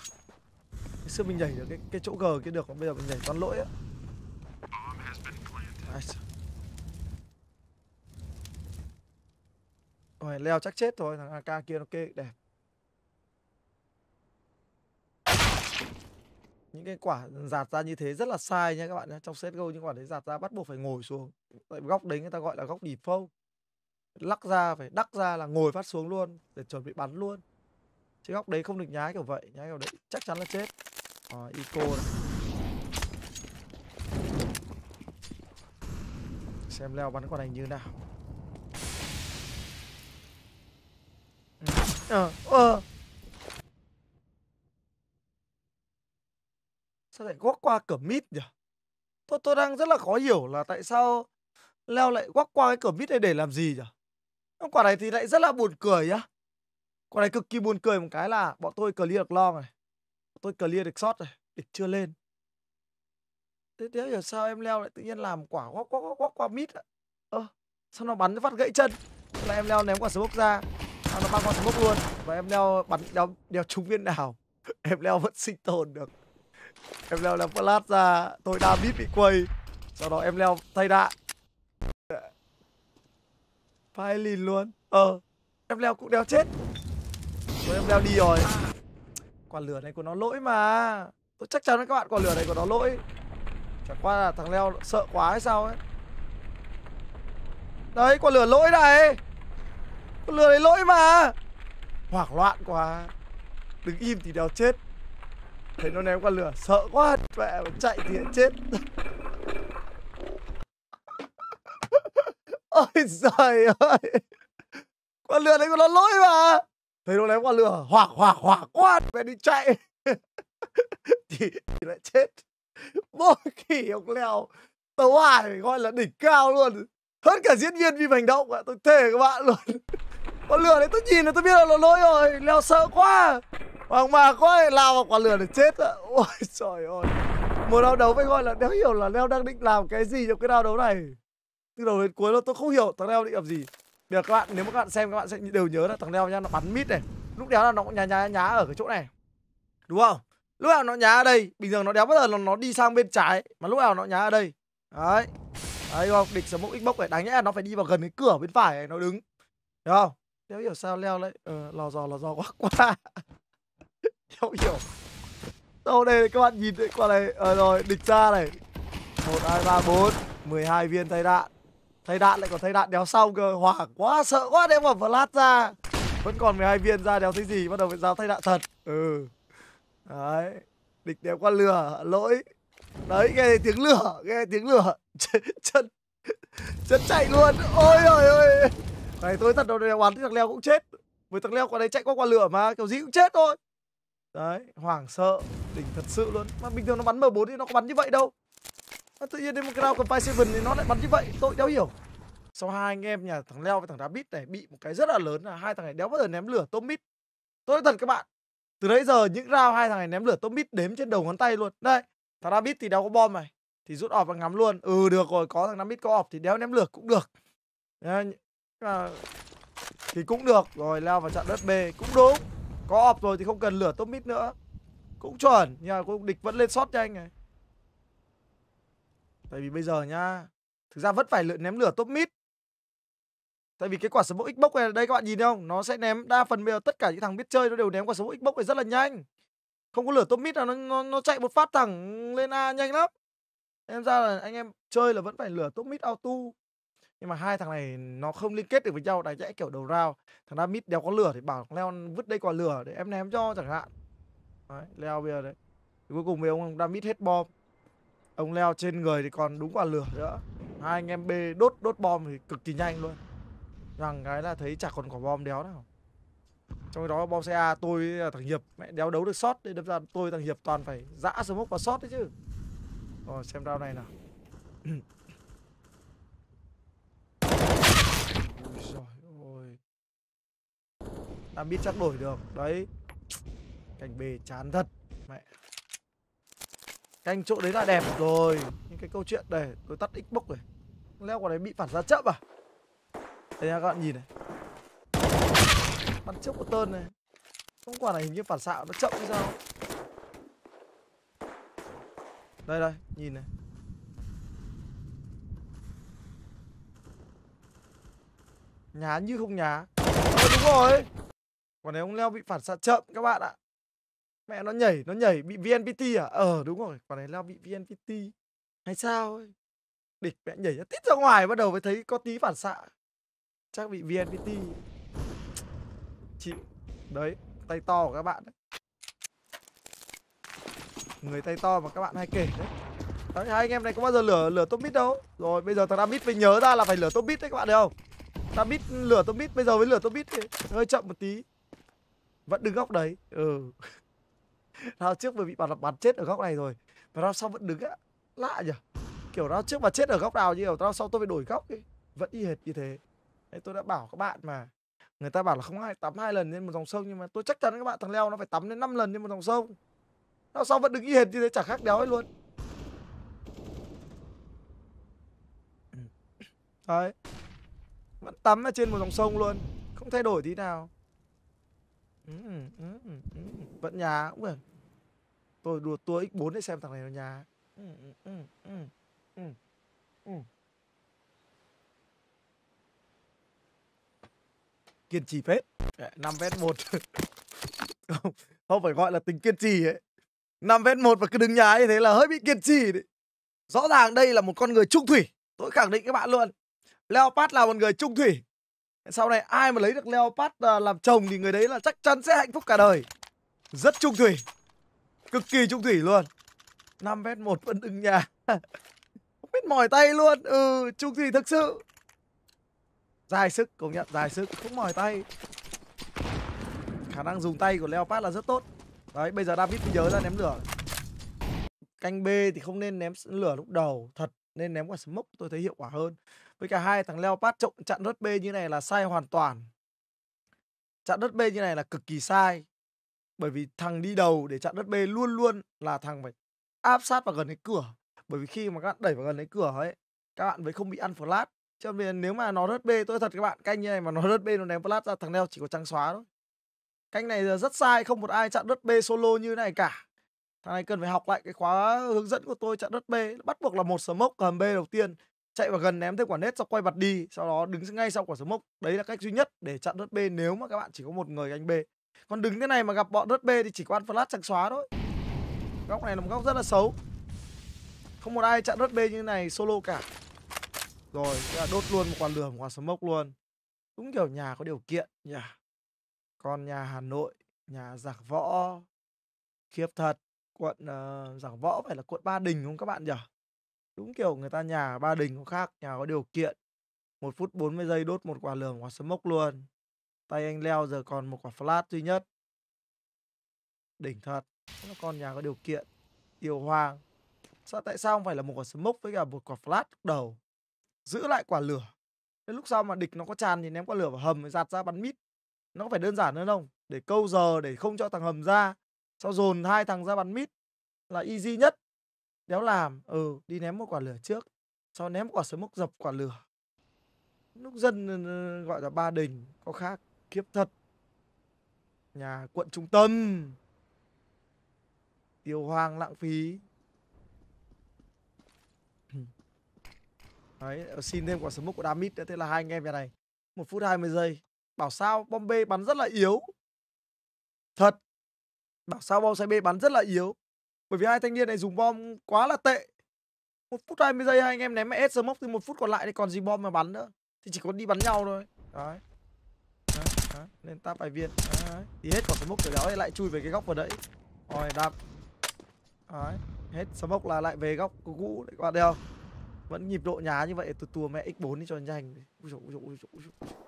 cái xưa mình nhảy được cái, cái chỗ G kia được. Còn bây giờ mình nhảy toàn lỗi á. Nice. Ôi, Leo chắc chết thôi. Thằng a ca kia nó kê đẹp. Những cái quả giạt ra như thế rất là sai nha các bạn nhé. Trong xê ét giê ô những quả đấy giạt ra bắt buộc phải ngồi xuống. Tại góc đấy người ta gọi là góc default. Lắc ra phải đắc ra là ngồi phát xuống luôn để chuẩn bị bắn luôn. Chứ góc đấy không được nhái kiểu vậy. Nhái kiểu đấy chắc chắn là chết. Rồi à, eco này. Xem Leo bắn quả này như nào. Ờ ờ sao lại gót qua cửa mít nhỉ? Tôi tôi đang rất là khó hiểu là tại sao Leo lại gót qua cái cửa mít này để làm gì nhỉ? Quả này thì lại rất là buồn cười nhá. Quả này cực kỳ buồn cười một cái là bọn tôi clear được long này. Bọn tôi clear được shot này, địch chưa lên. Thế thế hiểu sao em Leo lại tự nhiên làm quả gót gót gót qua mít ạ? Ơ, sao nó bắn phát gãy chân? Thế là em Leo ném quả smoke ra. À, nó mang con smoke luôn. Và em Leo bắn đeo, đeo trúng viên nào. Em Leo vẫn sinh tồn được. Em Leo làm flash ra. Tôi David bị quay. Sau đó em Leo thay đạn. Phai lìn luôn. Ờ em Leo cũng đeo chết. Rồi em Leo đi rồi. Quả lửa này của nó lỗi mà. Tôi chắc chắn với các bạn quả lửa này của nó lỗi. Chẳng qua là thằng Leo sợ quá hay sao ấy. Đấy quả lửa lỗi này. Con lừa đấy lỗi mà. Hoảng loạn quá. Đứng im thì đéo chết. Thấy nó ném con lừa sợ quá. Mẹ chạy thì chết. Ôi giời ơi. Con lừa đấy nó lỗi mà. Thấy nó ném con lừa hoảng hoảng hoảng quá. Mẹ đi chạy. thì, thì lại chết. Mỗi khi ông Leo tấu hài phải gọi là đỉnh cao luôn. Hết cả diễn viên vì hành động. Tôi thề các bạn luôn. Quả lửa đấy tôi nhìn là tôi biết là nó lỗi rồi. Leo sợ quá. Hoàng mà quá. Lao vào quả lửa để chết ạ. Ôi trời ơi. Một đao đấu phải gọi là đéo hiểu là Leo đang định làm cái gì trong cái đao đấu này. Từ đầu đến cuối luôn tôi không hiểu thằng Leo định làm gì. Bây giờ các bạn nếu mà các bạn xem các bạn sẽ đều nhớ là thằng Leo nha, nó bắn mít này. Lúc đéo là nó cũng nhá nhá nhá ở cái chỗ này. Đúng không? Lúc nào nó nhá ở đây. Bình thường nó đéo bao giờ nó, nó đi sang bên trái. Mà lúc nào nó nhá ở đây. Đấy. Đấy không? Địch sở mốc Xbox này đáng nhẽ là nó phải đi vào gần cái cửa bên phải này nó đứng. Đúng không? Đéo hiểu sao Leo lại ờ, lò giò lò giò quá quá. Đéo hiểu. Sau đây các bạn nhìn thấy quả này ờ, rồi địch ra này. một, hai, ba, bốn mười hai viên thay đạn. Thay đạn lại còn thay đạn đéo xong cơ. Hoảng quá sợ quá đem vào flash ra. Vẫn còn mười hai viên ra đéo thấy gì. Bắt đầu phải giao thay đạn thật. Ừ. Đấy. Địch đéo qua lừa lỗi. Đấy nghe tiếng lửa. Nghe tiếng lửa. Chân chân chạy luôn. Ôi ôi ôi. Này tôi thật đầu bắn thì thằng Leo cũng chết. Với thằng Leo quả đấy chạy qua quả lửa mà kiểu gì cũng chết thôi. Đấy, hoảng sợ, đỉnh thật sự luôn. Mà bình thường nó bắn em bốn thì nó có bắn như vậy đâu. Mà tự nhiên đến một cái round cầm năm bảy thì nó lại bắn như vậy, tôi đéo hiểu. Sau hai anh em nhà thằng Leo với thằng David này bị một cái rất là lớn là hai thằng này đéo bao giờ ném lửa top mid. Tôi nói thật các bạn. Từ nãy giờ những round hai thằng này ném lửa top mid đếm trên đầu ngón tay luôn. Đây, thằng David thì đéo có bom này thì rút ọp và ngắm luôn. Ừ được rồi, có thằng David có ọp thì đéo ném lửa cũng được. Đấy. À, thì cũng được. Rồi lao vào chặn đất B. Cũng đúng. Có ọp rồi thì không cần lửa top mid nữa. Cũng chuẩn. Nhưng mà địch vẫn lên shot nhanh này. Tại vì bây giờ nhá, thực ra vẫn phải lượn ném lửa top mid. Tại vì cái quả smoke Xbox này đây các bạn nhìn không, nó sẽ ném đa phần bây giờ tất cả những thằng biết chơi nó đều ném quả smoke Xbox này rất là nhanh. Không có lửa top mid nào nó, nó, nó chạy một phát thẳng lên A nhanh lắm. Em ra là anh em chơi là vẫn phải lửa top mid auto. Nhưng mà hai thằng này nó không liên kết được với nhau. Đáng lẽ kiểu đầu round thằng Damit đéo có lửa thì bảo Leo vứt đây quả lửa để em ném cho chẳng hạn. Đấy, Leo bây giờ đấy thì cuối cùng với ông Damit hết bom. Ông Leo trên người thì còn đúng quả lửa nữa. Hai anh em B đốt đốt bom thì cực kỳ nhanh luôn. Rằng cái là thấy chả còn quả bom đéo nào. Trong đó bom xe A tôi thằng Hiệp mẹ đéo đấu được shot. Để đâm ra tôi thằng Hiệp toàn phải dã smoke và shot đấy chứ. Rồi xem round này nào. Trời ơi, Damit chắc đổi được. Đấy, cảnh bề chán thật mẹ. Canh chỗ đấy là đẹp rồi. Nhưng cái câu chuyện này, tôi tắt Xbox rồi. Leo quả đấy bị phản ra chậm à? Đây nha các bạn nhìn này, bắn trước một tơn này. Không quả này hình như phản xạ nó chậm hay sao. Đây đây, nhìn này. Nhá như không nhá. Ờ, đúng rồi. Quả này ông Leo bị phản xạ chậm các bạn ạ. Mẹ nó nhảy, nó nhảy bị vê en pê tê à? Ờ đúng rồi, quả này Leo bị vê en pê tê hay sao ấy. Địch mẹ nhảy ra tít ra ngoài bắt đầu mới thấy có tí phản xạ. Chắc bị vê en pê tê. Chịu. Đấy, tay to của các bạn đấy. Người tay to mà các bạn hay kể đấy. Đấy, hai anh em này có bao giờ lửa lửa top mid đâu. Rồi bây giờ thằng Damit phải nhớ ra là phải lửa top mid đấy các bạn thấy không? Damit lửa top mid, bây giờ với lửa top mid hơi chậm một tí. Vẫn đứng góc đấy. Ừ. Round trước vừa bị bắn bắn chết ở góc này rồi. Và round sau vẫn đứng á. Lạ nhỉ. Kiểu round trước mà chết ở góc nào như kiểu round sau tôi phải đổi góc ấy. Vẫn y hệt như thế. Đấy, tôi đã bảo các bạn mà. Người ta bảo là không ai tắm hai lần lên một dòng sông, nhưng mà tôi chắc chắn các bạn thằng Leo nó phải tắm đến năm lần lên một dòng sông. Round sau vẫn đứng y hệt như thế, chả khác đéo ấy luôn. Đấy. Vẫn tắm ở trên một dòng sông luôn, không thay đổi tí nào. Ừ, ừ, ừ. Vẫn nhà cũng vậy. Tôi đùa tua ích bốn để xem thằng này nó nhà. Ừ, ừ, ừ, ừ, ừ. Kiên trì phết. năm vét một. Không, không phải gọi là tính kiên trì ấy. năm vét một và cứ đứng nhà như thế là hơi bị kiên trì đấy. Rõ ràng đây là một con người trung thủy. Tôi khẳng định các bạn luôn, Leopard là một người trung thủy. Sau này ai mà lấy được Leopard làm chồng thì người đấy là chắc chắn sẽ hạnh phúc cả đời. Rất trung thủy, cực kỳ trung thủy luôn. năm vét một vẫn đứng nhà. Không biết mỏi tay luôn. Ừ, trung thủy thực sự. Dài sức, công nhận dài sức, không mỏi tay. Khả năng dùng tay của Leopard là rất tốt. Đấy, bây giờ David nhớ ra ném lửa. Canh B thì không nên ném lửa lúc đầu, thật nên ném quả smoke tôi thấy hiệu quả hơn. Với cả hai thằng Leopard chặn chặn rớt B như này là sai hoàn toàn. Chặn rớt B như này là cực kỳ sai. Bởi vì thằng đi đầu để chặn rớt B luôn luôn là thằng phải áp sát vào gần cái cửa. Bởi vì khi mà các bạn đẩy vào gần cái cửa ấy, các bạn mới không bị ăn flash. Cho nên nếu mà nó rớt B, tôi thật các bạn, canh như này mà nó rớt B nó ném flash ra, thằng Leo chỉ có trắng xóa thôi. Canh này giờ rất sai, không một ai chặn rớt B solo như này cả. Thằng này cần phải học lại cái khóa hướng dẫn của tôi chặn đất B. Bắt buộc là một smoke hầm B đầu tiên, chạy vào gần ném thêm quả nết, sau quay bật đi, sau đó đứng ngay sau quả smoke. Đấy là cách duy nhất để chặn đất B nếu mà các bạn chỉ có một người canh B. Còn đứng thế này mà gặp bọn đất B thì chỉ có ăn flash trắng xóa thôi. Góc này là một góc rất là xấu, không một ai chặn đất B như này solo cả. Rồi đốt luôn một quả lửa, một quả smoke luôn. Đúng kiểu nhà có điều kiện nhỉ. Còn nhà Hà Nội, nhà Giảng Võ, khiếp thật. Quận uh, Giảng Võ phải là quận Ba Đình không các bạn nhỉ? Đúng kiểu người ta nhà Ba Đình không khác, nhà có điều kiện. Một phút bốn mươi giây đốt một quả lửa, một quả smoke luôn. Tay anh Leo giờ còn một quả flash duy nhất. Đỉnh thật. Nó còn nhà có điều kiện. Yêu hoang. Sao tại sao không phải là một quả smoke với cả một quả flash đầu? Giữ lại quả lửa. Đến lúc sau mà địch nó có tràn thì ném quả lửa vào hầm, giạt ra bắn mít. Nó có phải đơn giản hơn không? Để câu giờ, để không cho thằng hầm ra, sau dồn hai thằng ra bắn mít là easy nhất. Đéo làm. Ừ, đi ném một quả lửa trước, sau ném một quả smoke dập quả lửa. Lúc dân gọi là Ba Đình có khác. Kiếp thật. Nhà quận trung tâm. Tiêu hoang lãng phí. Đấy, xin thêm quả smoke của Damit nữa. Thế là hai anh em nhà này. Một phút hai mươi giây. Bảo sao bom B bắn rất là yếu. Thật. Bảo sao bom xe B bắn rất là yếu. Bởi vì hai thanh niên này dùng bom quá là tệ. Một phút hai mươi giây hai anh em ném mẹ S smoke, thì một phút còn lại thì còn gì bom mà bắn nữa. Thì chỉ có đi bắn nhau thôi. Đấy, đấy, đấy. Nên tap bài viên đấy. Thì hết quả smoke rồi đó, lại chui về cái góc vừa đấy. Rồi đạp. Đấy, hết smoke là lại về góc cũ. Đấy các bạn thấy không? Vẫn nhịp độ nhá như vậy. Tôi tua mẹ ích bốn đi cho nhanh. Ui dồi, ui dồi, ui dồi, ui dồi.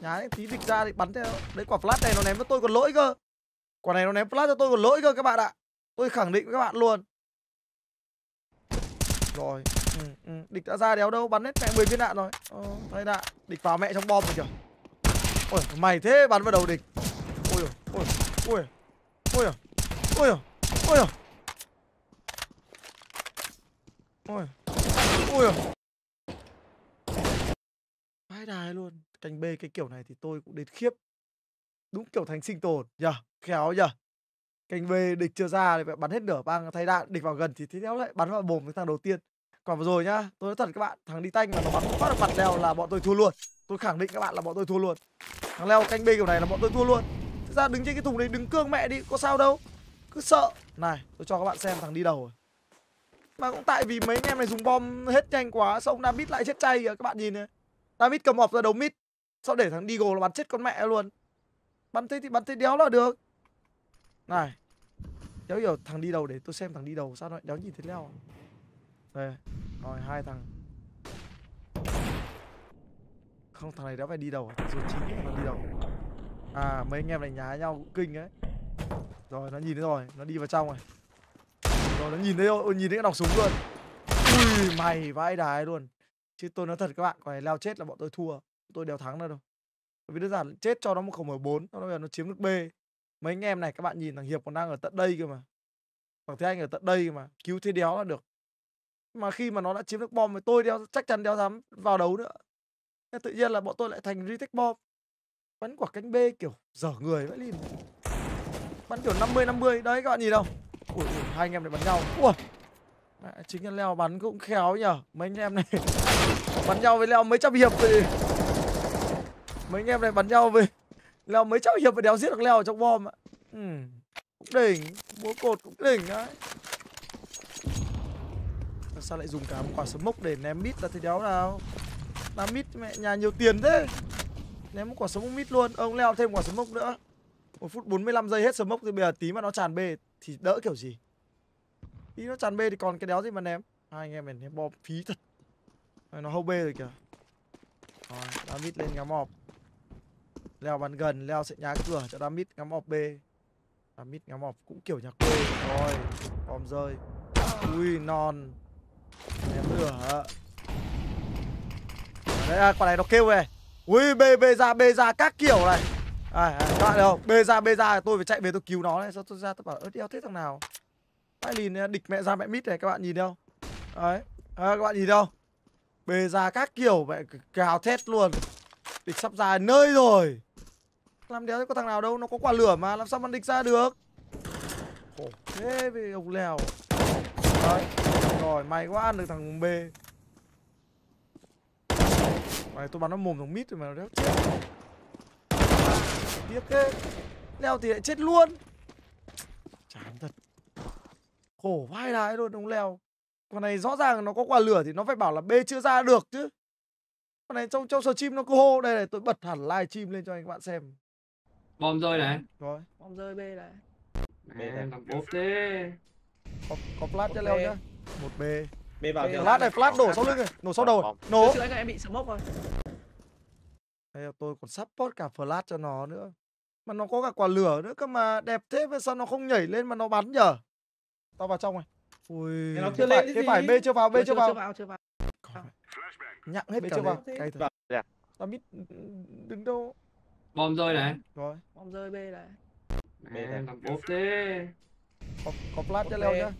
Nhá tí địch ra thì bắn theo. Đấy quả flash này nó ném cho tôi còn lỗi cơ. Quả này nó ném flash cho tôi còn lỗi cơ các bạn ạ. Tôi khẳng định với các bạn luôn. Rồi, Ừ, ừ. Địch đã ra đéo đâu, bắn hết mẹ mười viên đạn rồi. Ờ, thay đạn. Địch vào mẹ trong bom rồi kìa. Ôi, mày thế bắn vào đầu địch. Ôi giời, ôi, ôi. Ôi ôi giời, ôi giời. Ôi. Ôi giời. Vãi đài luôn. Cánh B cái kiểu này thì tôi cũng đến khiếp. Đúng kiểu thành sinh tồn nhờ, yeah. Khéo nhờ. Yeah. Cánh B địch chưa ra thì bắn hết nửa băng thay đạn, địch vào gần thì thế đéo lại bắn vào mồm cái thằng đầu tiên. Còn vừa rồi nhá, tôi nói thật các bạn, thằng đi tanh mà nó bắn phát được mặt Leo là bọn tôi thua luôn. Tôi khẳng định các bạn là bọn tôi thua luôn. Thằng Leo canh B kiểu này là bọn tôi thua luôn. Thực ra đứng trên cái thùng đấy đứng cương mẹ đi, có sao đâu. Cứ sợ. Này, tôi cho các bạn xem thằng đi đầu rồi. Mà cũng tại vì mấy anh em này dùng bom hết nhanh quá, xong Damit lại chết chay kìa, các bạn nhìn này. Damit cầm ọp ra đầu mid, sau để thằng Deagle nó bắn chết con mẹ luôn. Bắn thế thì bắn thế đéo là được. Này. Đéo hiểu thằng đi đầu, để tôi xem thằng đi đầu sao nó đéo nhìn thấy Leo. Đây, rồi hai thằng. Không, thằng này đã phải đi đầu, thằng số chín nó đi đầu. À, mấy anh em này nhá nhau cũng kinh đấy. Rồi nó nhìn thấy rồi, nó đi vào trong rồi. Rồi nó nhìn thấy rồi, nhìn thấy cái đọc súng luôn. Ui mày vãi đái luôn. Chứ tôi nói thật các bạn, còn này Leo chết là bọn tôi thua, tôi đéo thắng đâu đâu. Bởi vì đơn giản chết cho nó một khẩu M bốn, nó bây giờ nó chiếm được B. Mấy anh em này các bạn nhìn thằng Hiệp còn đang ở tận đây cơ mà. Thằng TheAnh ở tận đây cơ mà, cứu thế đéo là được. Mà khi mà nó đã chiếm được bom thì tôi đeo chắc chắn đeo dám vào đấu nữa. Nên tự nhiên là bọn tôi lại thành retake bom. Bắn quả cánh B kiểu dở người vãi lìn. Bắn kiểu năm mươi năm mươi. Đấy các bạn nhìn đâu. Ui, ui, hai anh em này bắn nhau. Ui. Chính là Leo bắn cũng khéo nhờ. Mấy anh em này bắn nhau với Leo mấy trăm hiệp thì... Mấy anh em này bắn nhau với Leo mấy trăm hiệp thì đéo giết được Leo ở trong bom ạ. Ừ. Cũng đỉnh. Búa cột cũng đỉnh đấy. Sao lại dùng cả một quả smoke để ném mít ra thế đéo nào? Ném mít mẹ nhà nhiều tiền thế. Ném một quả smoke mít luôn. Ông Leo thêm quả smoke nữa. một phút bốn mươi lăm giây hết smoke thì bây giờ tí mà nó tràn bê thì đỡ kiểu gì. Tí nó tràn bê thì còn cái đéo gì mà ném. Hai anh em này ném bom phí thật. Rồi, nó hâu bê rồi kìa. Rồi, đá mít lên ngắm ọp. Leo bắn gần, Leo sẽ nhá cửa cho đá mít ngắm ọp B. Đá mít ngắm ọp cũng kiểu nhà quê. Rồi, bom rơi. Ui, non. Ném lửa. Đấy, à, quả này nó kêu này. Ui, bê bê ra, bê ra các kiểu này. À, à, các bạn thấy không? Bê ra, bê ra, tôi phải chạy về tôi cứu nó này. Sao tôi ra tôi bảo, ớt đeo thế thằng nào. Phải lìn địch mẹ ra mẹ mít này, các bạn nhìn đâu. Đấy, à, các bạn nhìn đâu. Bê ra các kiểu, mẹ cào thét luôn. Địch sắp ra nơi rồi. Làm đéo thế có thằng nào đâu, nó có quả lửa mà. Làm sao mà địch ra được. Khổ thế vì ông Lèo. Đấy. Rồi, may quá ăn được thằng B. Mày tôi bắn nó mồm thằng mít rồi mà nó đéo chết. Tiếc thế. Leo thì lại chết luôn. Chán thật. Khổ vai đái luôn ông Leo. Con này rõ ràng nó có quả lửa thì nó phải bảo là B chưa ra được chứ. Con này trong trong stream nó cứ hô. Đây này, tôi bật hẳn live stream lên cho anh các bạn xem. Bom rơi này. Rồi. Bom rơi B này. B này thằng bốp thế. Có, có flash cho Leo nhá. Một B. B vào kìa. Flash này, flash đổ sau lưng này, nổ sau đầu. Nổ. Trước anh em bị smoke rồi. Đây, tôi còn support cả flash cho nó nữa. Mà nó có cả quả lửa nữa cơ mà, đẹp thế mà sao nó không nhảy lên mà nó bắn nhở? Tao vào trong này. Ui. Cái nó chưa lên cái gì. Cái phải B chưa vào, B chưa, chưa vào. Chưa vào, chưa vào. Nhặng hết B cả chưa vào. Cái thật. Tao biết đứng đâu. Bom rơi này. Rồi. Bom rơi B này. B này thằng bốp thế. Có, có flash cho Leo nhá.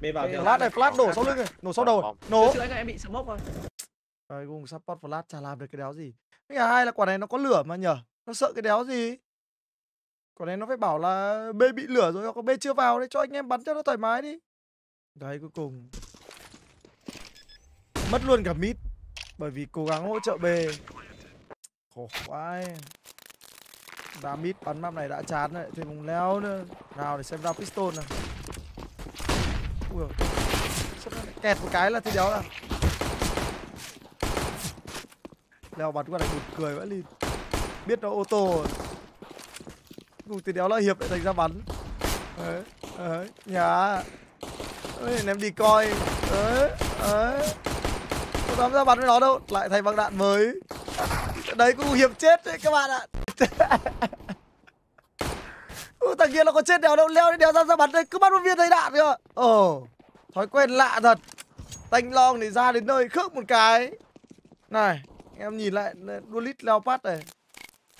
Bê vào kìa. Flash này, flash đổ sau lưng này, nổ sau đầu. Nổ. Trước anh em bị smoke rồi. Đấy, cùng support flash chả làm được cái đéo gì. Cái nhà hai là quả này nó có lửa mà nhở. Nó sợ cái đéo gì. Quả này nó phải bảo là B bị lửa rồi, có B chưa vào đấy, cho anh em bắn cho nó thoải mái đi. Đấy, cuối cùng mất luôn cả mid. Bởi vì cố gắng hỗ trợ B. Khổ quá. Đá mid bắn map này đã chán rồi, thêm vùng Leo nữa. Nào để xem ra pistol nào. Ui, kẹt một cái là thế đéo là Leo bắn qua này buồn cười vãi lìn. Biết nó ô tô rồi. Cùng thế đéo là Hiệp lại thành ra bắn. Đấy, đấy, nhà. Ê, ném đi coi. Đấy, đấy. Không dám ra bắn với nó đâu, lại thành bằng đạn mới. Đấy, cũng Hiệp chết đấy các bạn ạ. Thằng kia nó có chết đéo đâu, Leo đi đéo ra ra bắn đây, cứ bắt một viên thấy đạn kìa. Ồ, thói quen lạ thật. Tanh Long thì ra đến nơi khớp một cái. Này, em nhìn lại Duelist Leopard này.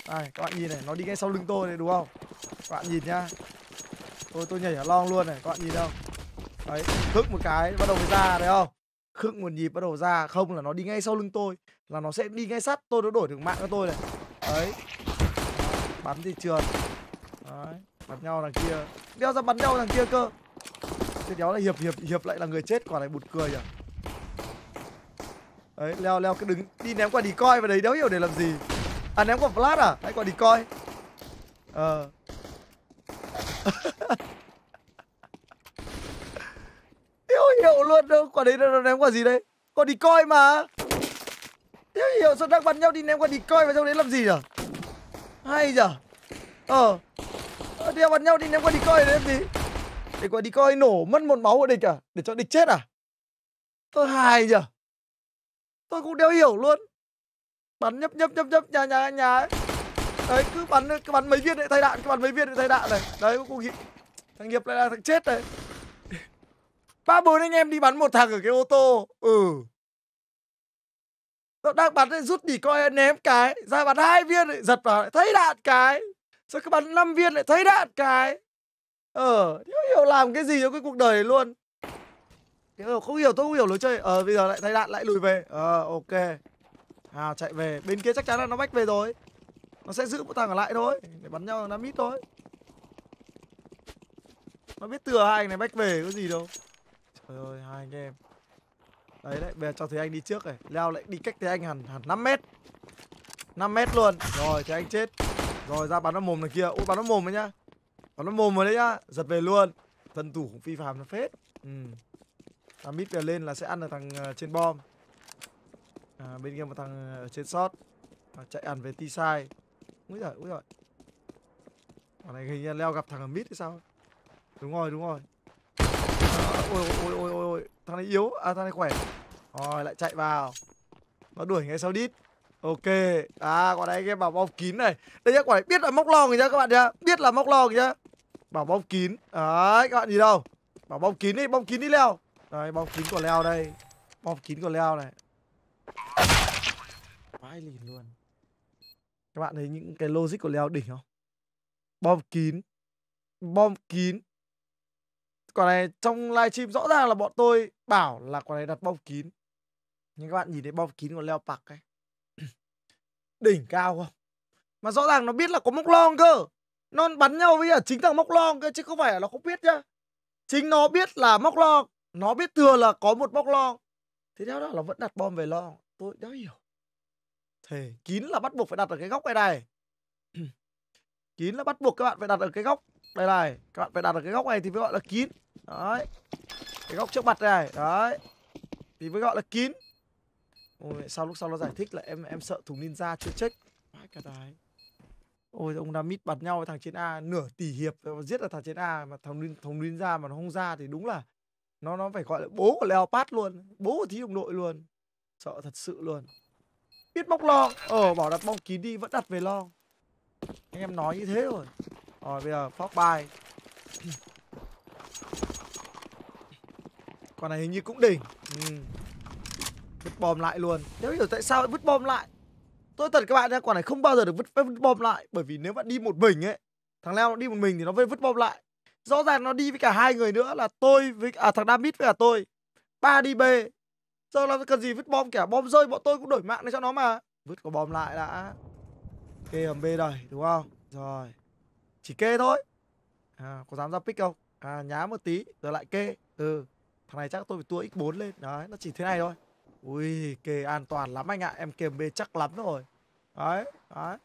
Này, các bạn nhìn này, nó đi ngay sau lưng tôi này đúng không? Các bạn nhìn nhá. Tôi tôi nhảy ở long luôn này, các bạn nhìn không? Đấy, khớp một cái bắt đầu ra đấy không? Khớp một nhịp bắt đầu ra, không là nó đi ngay sau lưng tôi, là nó sẽ đi ngay sát tôi, nó đổi được mạng cho tôi này. Đấy. Bắn thì trượt. Đấy, bắn nhau đằng kia. Đeo ra bắn nhau đằng kia cơ. Thế đéo là hiệp hiệp hiệp lại là người chết, quả này buồn cười nhỉ. Đấy, leo leo cứ đứng đi ném quả đi coi vào đấy, đéo hiểu để làm gì. À ném quả flash à? Hay quả đi coi. Ờ. Đéo hiểu luôn đâu, quả đấy nó ném quả gì đấy? Quả đi coi mà. Đéo hiểu sao đang bắn nhau đi ném quả đi coi vào trong đấy làm gì nhỉ? Hay nhỉ? Ờ. Đéo bắn nhau đi ném quả đi coi đấy làm gì? Để quả đi coi nổ mất một máu của địch à? Để cho địch chết à? Tôi hài nhỉ? Tôi cũng đéo hiểu luôn. Bắn nhấp nhấp nhấp nhấp nhà nhà nhà ấy. Đấy cứ bắn cứ bắn mấy viên để thay đạn, cứ bắn mấy viên để thay đạn này. Đấy cũng nghĩ thằng Hiệp lại là thằng chết đấy. Ba bốn anh em đi bắn một thằng ở cái ô tô. Ừ. Nó đang bắn để rút đi coi ném cái, ra bắn hai viên lại giật vào lại thấy đạn cái. Rồi cứ bắn năm viên lại thấy đạn cái. Ờ, hiểu hiểu làm cái gì cho cái cuộc đời này luôn. Không hiểu, tôi không hiểu lối chơi. Ờ, bây giờ lại thay đạn lại lùi về. Ờ, ok. À, chạy về. Bên kia chắc chắn là nó bách về rồi. Nó sẽ giữ một thằng ở lại thôi. Để bắn nhau nó mít thôi. Nó biết thừa hai anh này bách về có gì đâu. Trời ơi, hai anh em. Đấy đấy, bây giờ cho TheAnh đi trước này. Leo lại đi cách TheAnh hẳn hẳn năm mét. năm mét luôn. Rồi, TheAnh chết. Rồi, ra bắn nó mồm này kia. Ui, bắn nó mồm đấy nhá. Bắn nó mồm rồi đấy nhá. Giật về luôn. Thân thủ cũng phi phàm nó phết. Ừ. Damit về lên là sẽ ăn được thằng trên bom. À, bên kia một thằng ở trên shot. À, chạy ăn về T-side. Úi giời, úi giời. Quả này hình như leo gặp thằng ở mid hay sao? Đúng rồi, đúng rồi. À, ôi, ôi, ôi, ôi, ôi. Thằng này yếu, à thằng này khỏe. Rồi, lại chạy vào. Nó đuổi ngay sau đít. Ok. À, quả này anh em bảo bom kín này. Đây nhá, quả này biết là móc lon rồi nhá các bạn nhá. Biết là móc lon rồi nhá. Bảo bom kín. Đấy, các bạn nhìn đâu. Bảo bom kín đi, bom kín đi leo. Đấy, bom kín của leo đây. Bom kín của leo này. Vãi lìn luôn. Các bạn thấy những cái logic của leo đỉnh không? Bom kín. Bom kín. Quả này trong livestream rõ ràng là bọn tôi bảo là quả này đặt bom kín. Nhưng các bạn nhìn thấy bom kín của leo Park ấy. Đỉnh cao không? Mà rõ ràng nó biết là có móc long cơ. Nó bắn nhau với chính thằng móc long cơ. Chứ không phải là nó không biết nhá. Chính nó biết là móc long. Nó biết thừa là có một bóc long. Thế đó là nó vẫn đặt bom về long. Tôi đã hiểu. Thề, kín là bắt buộc phải đặt ở cái góc này này. Kín là bắt buộc các bạn phải đặt ở cái góc này này. Các bạn phải đặt ở cái góc này thì mới gọi là kín. Đấy. Cái góc trước mặt này. Đấy. Thì mới gọi là kín. Ôi, sau lúc sau nó giải thích là em em sợ thùng ninja chưa check. Mãi cả đái. Ôi, ông Damit bắn nhau với thằng trên A. Nửa tỷ hiệp giết là thằng trên A. Mà thằng, thằng ninja mà nó không ra thì đúng là Nó nó phải gọi là bố của Leopard luôn. Bố của thí đồng đội luôn. Sợ thật sự luôn. Biết bóc lon. Ờ bảo đặt bom kín đi vẫn đặt về lon. Anh em nói như thế rồi. Rồi bây giờ phóc bài. Con này hình như cũng đỉnh. Ừ. Vứt bom lại luôn. Nếu hiểu tại sao lại vứt bom lại. Tôi thật các bạn nha. Con này không bao giờ được vứt, vứt bom lại. Bởi vì nếu bạn đi một mình ấy. Thằng Leo nó đi một mình thì nó phải vứt bom lại. Rõ ràng nó đi với cả hai người nữa là tôi với à, thằng Damit với cả tôi. Ba đi B. Giờ là cần gì vứt bom, kẻ bom rơi bọn tôi cũng đổi mạng để cho nó mà. Vứt có bom lại đã. Kê hầm B đây, đúng không? Rồi. Chỉ kê thôi. À, có dám ra pick không? À, nhá một tí rồi lại kê. Ừ. Thằng này chắc tôi phải tua ích bốn lên. Đấy, nó chỉ thế này thôi. Ui, kê an toàn lắm anh ạ. À. Em kê hầm B chắc lắm rồi. Đấy, đấy.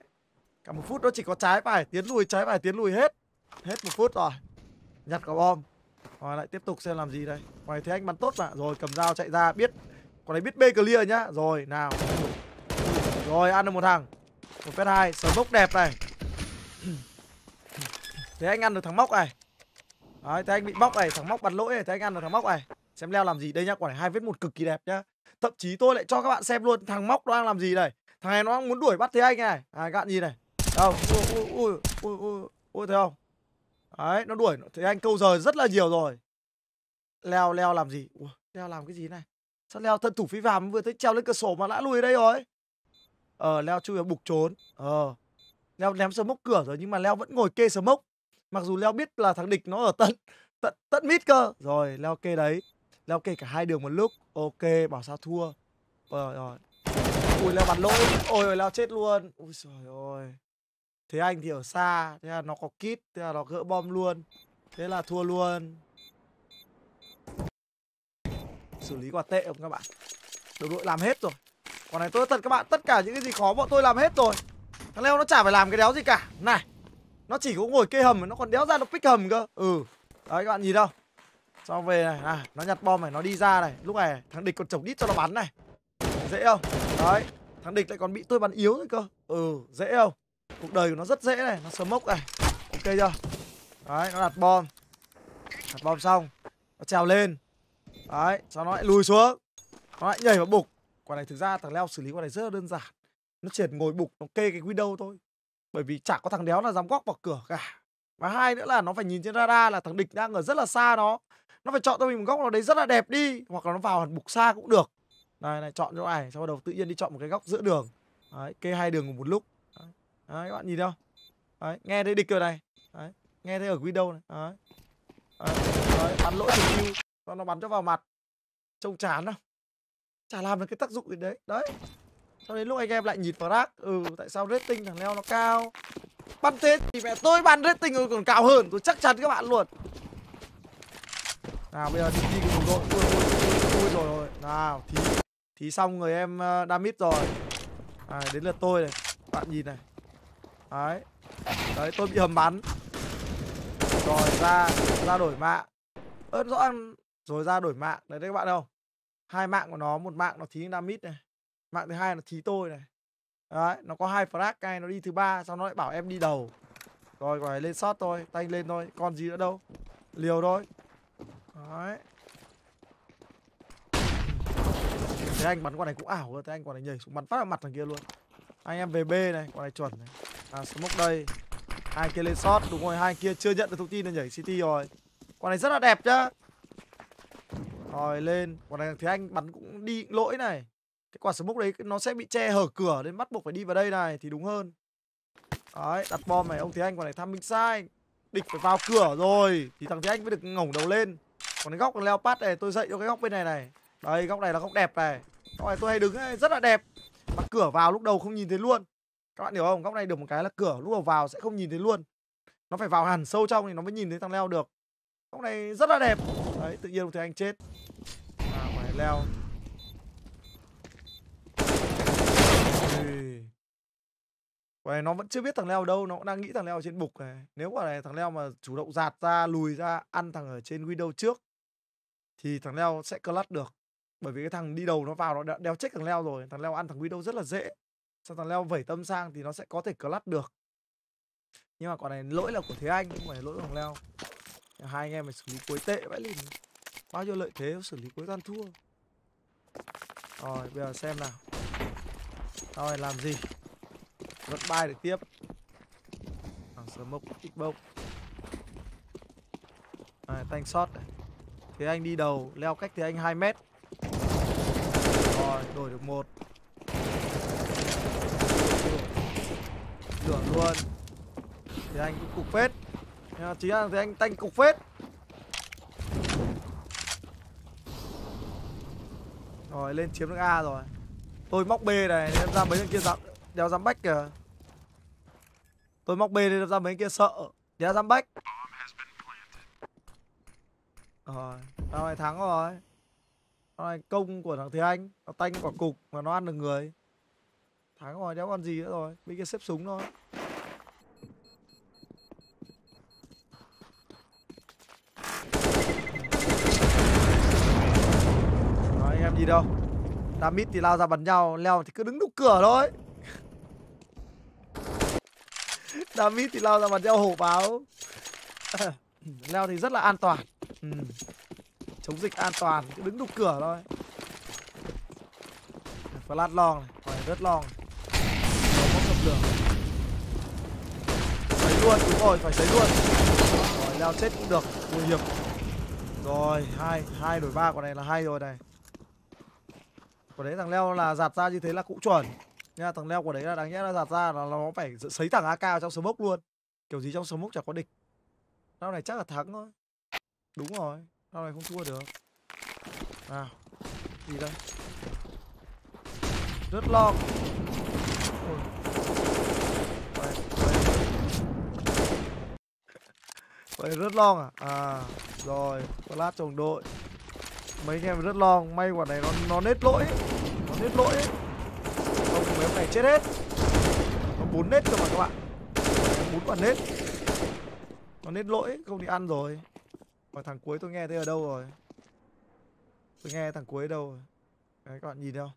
Cả một phút nó chỉ có trái phải tiến lùi, trái phải tiến lùi hết. Hết một phút rồi. Nhặt quả bom. Rồi lại tiếp tục xem làm gì đây. Ngoài thế anh bắn tốt mà. Rồi cầm dao chạy ra biết. Còn này biết B clear nhá. Rồi nào. Rồi ăn được một thằng. Một phép hai. Sờ mốc đẹp này. Thế anh ăn được thằng móc này. Đấy thế anh bị móc này. Thằng móc bắn lỗi này. Thế anh ăn được thằng móc này. Xem leo làm gì đây nhá. Quả này hai vết một cực kỳ đẹp nhá. Thậm chí tôi lại cho các bạn xem luôn thằng móc nó đang làm gì này. Thằng này nó đang muốn đuổi bắt thế anh này. À các bạn nhìn này. Đâu. Ui ui ui ui ui ui thấy không? Đấy, nó đuổi, thế anh câu giờ rất là nhiều rồi. Leo, leo làm gì? Ủa, leo làm cái gì này? Sao Leo thân thủ phi phàm vừa thấy treo lên cửa sổ mà đã lùi đây rồi. Ờ Leo chui vào bục trốn. Ờ Leo ném smoke cửa rồi nhưng mà Leo vẫn ngồi kê smoke. Mặc dù Leo biết là thằng địch nó ở tận tận tận mid cơ. Rồi Leo kê đấy. Leo kê cả hai đường một lúc. Ok, bảo sao thua. Ờ rồi. Ui Leo bắn lỗi. Ôi ơi Leo chết luôn. Ui trời ơi. Thế anh thì ở xa, thế là nó có kit, thế là nó gỡ bom luôn. Thế là thua luôn. Xử lý quả tệ không các bạn. Đồng đội làm hết rồi. Quả này tôi thật các bạn, tất cả những cái gì khó bọn tôi làm hết rồi. Thằng Leo nó chả phải làm cái đéo gì cả. Này, nó chỉ có ngồi kê hầm mà nó còn đéo ra được pick hầm cơ. Ừ. Đấy các bạn nhìn đâu. Xong về này, à, nó nhặt bom này, nó đi ra này. Lúc này thằng địch còn chồng đít cho nó bắn này. Dễ không? Đấy. Thằng địch lại còn bị tôi bắn yếu thôi cơ. Ừ, dễ không? Cuộc đời của nó rất dễ này, nó smoke này. Ok chưa? Đấy, nó đặt bom. Đặt bom xong, nó trèo lên. Đấy, sau nó lại lùi xuống. Nó lại nhảy vào bục. Quả này thực ra thằng Leo xử lý quả này rất là đơn giản. Nó chỉ ngồi bục, nó kê cái window thôi. Bởi vì chả có thằng đéo là dám góc vào cửa cả. Và hai nữa là nó phải nhìn trên radar là thằng địch đang ở rất là xa nó. Nó phải chọn cho mình một góc nào đấy rất là đẹp đi. Hoặc là nó vào hẳn bục xa cũng được. Này, này, chọn chỗ này. Sau đầu tự nhiên đi chọn một cái góc giữa đường. Đấy, kê hai đường cùng một lúc. Đấy, các bạn nhìn đâu. Đấy, nghe thấy địch rồi này. Đấy, nghe thấy ở window này. Đấy, đấy, đấy bắn lỗi thử kill. Nó bắn cho vào mặt. Trông chán không? Chả làm được cái tác dụng gì đấy. Đấy. Sau đến lúc anh em lại nhìn vào rác. Ừ, tại sao rating thằng Leo nó cao? Bắn thế thì mẹ tôi bắn rating rồi còn cao hơn. Tôi chắc chắn các bạn luôn. Nào bây giờ đi đi cùng đội. Ui, ui, ui, ui, rồi rồi. Nào, thí, thí xong người em uh, Damit rồi. À, đến lượt tôi này. Bạn nhìn này. Đấy. Đấy, tôi bị hầm bắn. Rồi ra, ra đổi mạng. Ơ, rõ ràng... Rồi ra đổi mạng. Đấy đấy các bạn đâu. Hai mạng của nó. Một mạng nó thí Damit này. Mạng thứ hai nó thí tôi này. Đấy. Nó có hai frag này. Nó đi thứ ba. Sau nó lại bảo em đi đầu. Rồi gọi lên shot thôi. Tay lên thôi. Còn gì nữa đâu. Liều thôi. Đấy. Thế anh bắn quả này cũng ảo rồi. Thế anh quả này nhảy xuống bắn phát vào mặt thằng kia luôn. Anh em về B này. Quả này chuẩn này. À smoke đây. Hai kia lên shot. Đúng rồi. Hai kia chưa nhận được thông tin là nhảy xê tê rồi. Quả này rất là đẹp chứ. Rồi lên. Quả này thì anh bắn cũng đi lỗi này. Cái quả smoke đấy nó sẽ bị che hở cửa nên bắt buộc phải đi vào đây này thì đúng hơn. Đấy, đặt bom này. Ông Thế Anh quả này thăm mình sai. Địch phải vào cửa rồi thì thằng Thế Anh mới được ngẩng đầu lên. Còn cái góc thằng Leo Pat này tôi dậy cho cái góc bên này này. Đây, góc này là góc đẹp này. Góc này tôi hay đứng ấy, rất là đẹp. Mà cửa vào lúc đầu không nhìn thấy luôn. Các bạn hiểu không? Góc này được một cái là cửa lúc đầu vào sẽ không nhìn thấy luôn. Nó phải vào hẳn sâu trong thì nó mới nhìn thấy thằng Leo được. Góc này rất là đẹp. Đấy, tự nhiên ông Thế Anh chết. À, quả này Leo. Ê. Quả này nó vẫn chưa biết thằng Leo đâu. Nó cũng đang nghĩ thằng Leo ở trên bục này. Nếu quả này thằng Leo mà chủ động dạt ra, lùi ra, ăn thằng ở trên window trước thì thằng Leo sẽ clutch được. Bởi vì cái thằng đi đầu nó vào, nó đã đeo check thằng Leo rồi. Thằng Leo ăn thằng window rất là dễ. Sau thằng Leo vẩy tâm sang thì nó sẽ có thể clutch được. Nhưng mà quả này lỗi là của Thế Anh, không phải lỗi của thằng Leo. Hai anh em phải xử lý cuối tệ vãi lìn. Bao nhiêu lợi thế xử lý cuối toàn thua. Rồi bây giờ xem nào. Rồi làm gì. Vẫn bay được tiếp. Thằng smoke kickbox. Rồi tanh shot này. Thế Anh đi đầu. Leo cách Thế Anh hai mét. Rồi đổi được một. Lửa luôn. Thế Anh cũng cục phết. Chính là Thế Anh tanh cục phết. Rồi lên chiếm được A rồi. Tôi móc B này nên ra mấy thằng kia dám đéo dám bách kìa. Tôi móc B nên ra mấy thằng kia sợ đéo dám bách. Rồi tao này thắng rồi. Tao này công của thằng Thế Anh. Nó tanh quả cục mà nó ăn được người. Thắng rồi đéo còn gì nữa rồi. Mấy kia xếp súng thôi. Gì đâu. Damit thì lao ra bắn nhau. Leo thì cứ đứng đúc cửa thôi. Damit thì lao ra bắn nhau hổ báo. Leo thì rất là an toàn. Ừ. Chống dịch an toàn. Cứ đứng đúc cửa thôi. Flash long này. Phải rớt long này. Có cầm lửa. Sấy luôn. Đúng rồi. Phải sấy luôn. Rồi Leo chết cũng được. Nguy hiểm. Rồi. hai hai đổi ba. Quả này là hay rồi này. Quả đấy thằng Leo là giạt ra như thế là cũng chuẩn nha. Thằng Leo quả đấy là đáng nhẽ là giạt ra là nó phải sấy thằng a ca vào trong smoke luôn. Kiểu gì trong smoke chẳng có địch. Rao này chắc là thắng thôi. Đúng rồi, rao này không thua được. Nào, gì đây? Rất lo. Vậy rớt long à? À rồi, lát chồng đội. Mấy anh em rớt long, may quả này nó nó nết lỗi ấy. Nó nết lỗi ấy. Không, mấy ông này chết hết. Nó bốn nết cơ mà các bạn. Bốn quả nết. Nó nết lỗi ấy. Không thì ăn rồi. Còn thằng cuối tôi nghe thấy ở đâu rồi? Tôi nghe thằng cuối ở đâu rồi? Đấy, các bạn nhìn đâu?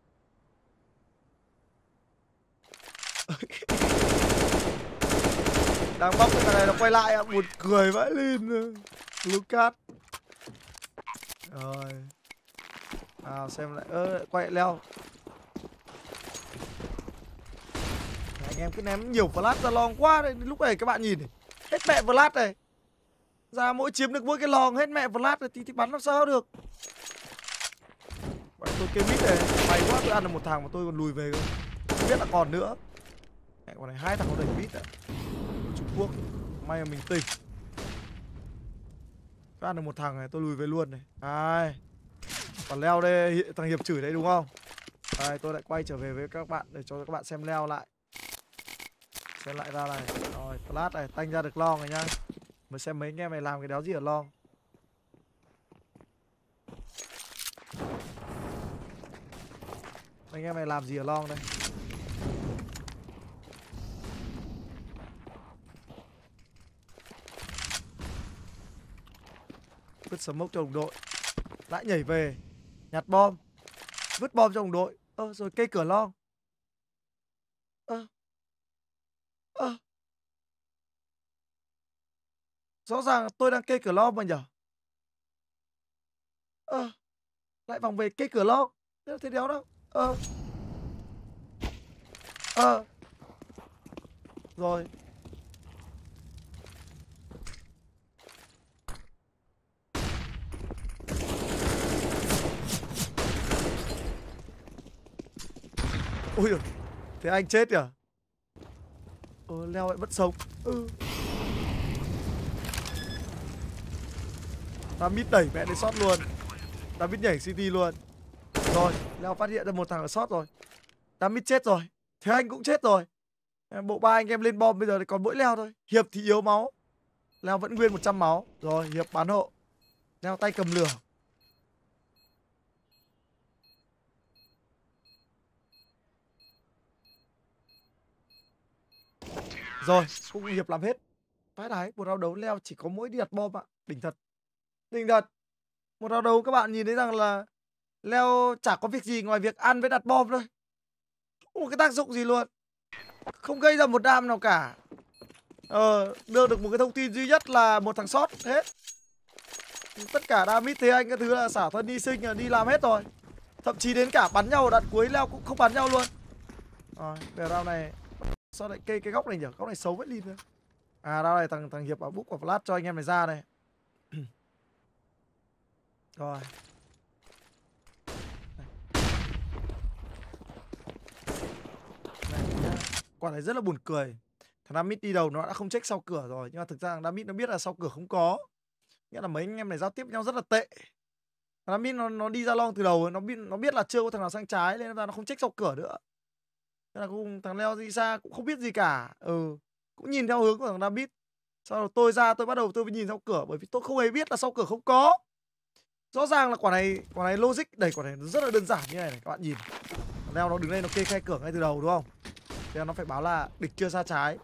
Đang bóc cái thằng này nó quay lại, buồn cười vãi lên Lucas. Rồi nào xem lại, ơ quay lại Leo. Anh em cứ ném nhiều flash ra long quá đấy. Lúc này các bạn nhìn này, hết mẹ flash này. Ra mỗi chiếm được mỗi cái lon hết mẹ flash này thì, thì bắn làm sao được. Vậy tôi kêu mít này, may quá tôi ăn được một thằng mà tôi còn lùi về cơ. Không biết là còn nữa. Mẹ còn này hai thằng có đẩy mít đấy. Quốc. May là mình tỉnh. Tôi ăn được một thằng này, tôi lùi về luôn này. Ai còn Leo đây, thằng Hiệp chửi đấy đúng không? Đây, tôi lại quay trở về với các bạn để cho các bạn xem Leo lại. Xem lại ra này. Rồi, flash này, tanh ra được long rồi nhá. Mới xem mấy anh em này làm cái đéo gì ở long. Anh em này làm gì ở long đây? Vứt smoke cho đồng đội. Lại nhảy về. Nhặt bom. Vứt bom cho đồng đội. Ơ ờ, rồi cây cửa long. Ơ ờ. Ơ ờ. Rõ ràng tôi đang cây cửa long mà nhở. Ơ ờ. Lại vòng về cây cửa long. Thế thế đéo đâu. Ơ ờ. Ơ ờ. Rồi. Ôi giời, thế anh chết nhỉ? Ờ, Leo lại bất sống. Ừ. Damit đẩy mẹ đến shot luôn. Damit nhảy xê tê luôn. Rồi, Leo phát hiện ra một thằng ở shot rồi. Damit chết rồi. Thế anh cũng chết rồi. Bộ ba anh em lên bom bây giờ thì còn mỗi Leo thôi. Hiệp thì yếu máu. Leo vẫn nguyên một trăm máu. Rồi, Hiệp bán hộ. Leo tay cầm lửa. Rồi, cũng Hiệp làm hết. Vãi đái, một rao đấu Leo chỉ có mỗi đi đặt bom ạ. Đỉnh thật. Đỉnh thật. Một rao đấu các bạn nhìn thấy rằng là Leo chả có việc gì ngoài việc ăn với đặt bom thôi. Không có cái tác dụng gì luôn. Không gây ra một đam nào cả. Ờ, đưa được một cái thông tin duy nhất là một thằng sót hết. Tất cả Damit, TheAnh cái thứ là xả thân đi sinh đi làm hết rồi. Thậm chí đến cả bắn nhau ở đoạn cuối Leo cũng không bắn nhau luôn. Rồi, về rao này. Sao lại cây cái góc này nhỉ? Góc này xấu vãi lin thôi. À đâu này, thằng thằng Hiệp bảo búc và flash cho anh em này ra này. Rồi. Này, quả này rất là buồn cười. Thằng Damit đi đầu nó đã không check sau cửa rồi, nhưng mà thực ra thằng Damit nó biết là sau cửa không có. Nghĩa là mấy anh em này giao tiếp với nhau rất là tệ. Thằng Damit nó nó đi ra long từ đầu, nó biết nó biết là chưa có thằng nào sang trái nên nó không check sau cửa nữa. Thế là cũng, thằng Leo đi xa cũng không biết gì cả. Ừ, cũng nhìn theo hướng của thằng David. Sau đó tôi ra tôi bắt đầu tôi mới nhìn sau cửa. Bởi vì tôi không hề biết là sau cửa không có. Rõ ràng là quả này, quả này logic đẩy quả này rất là đơn giản như này này. Các bạn nhìn thằng Leo nó đứng đây nó kê khai cửa ngay từ đầu đúng không? Thế nó phải báo là địch chưa ra trái.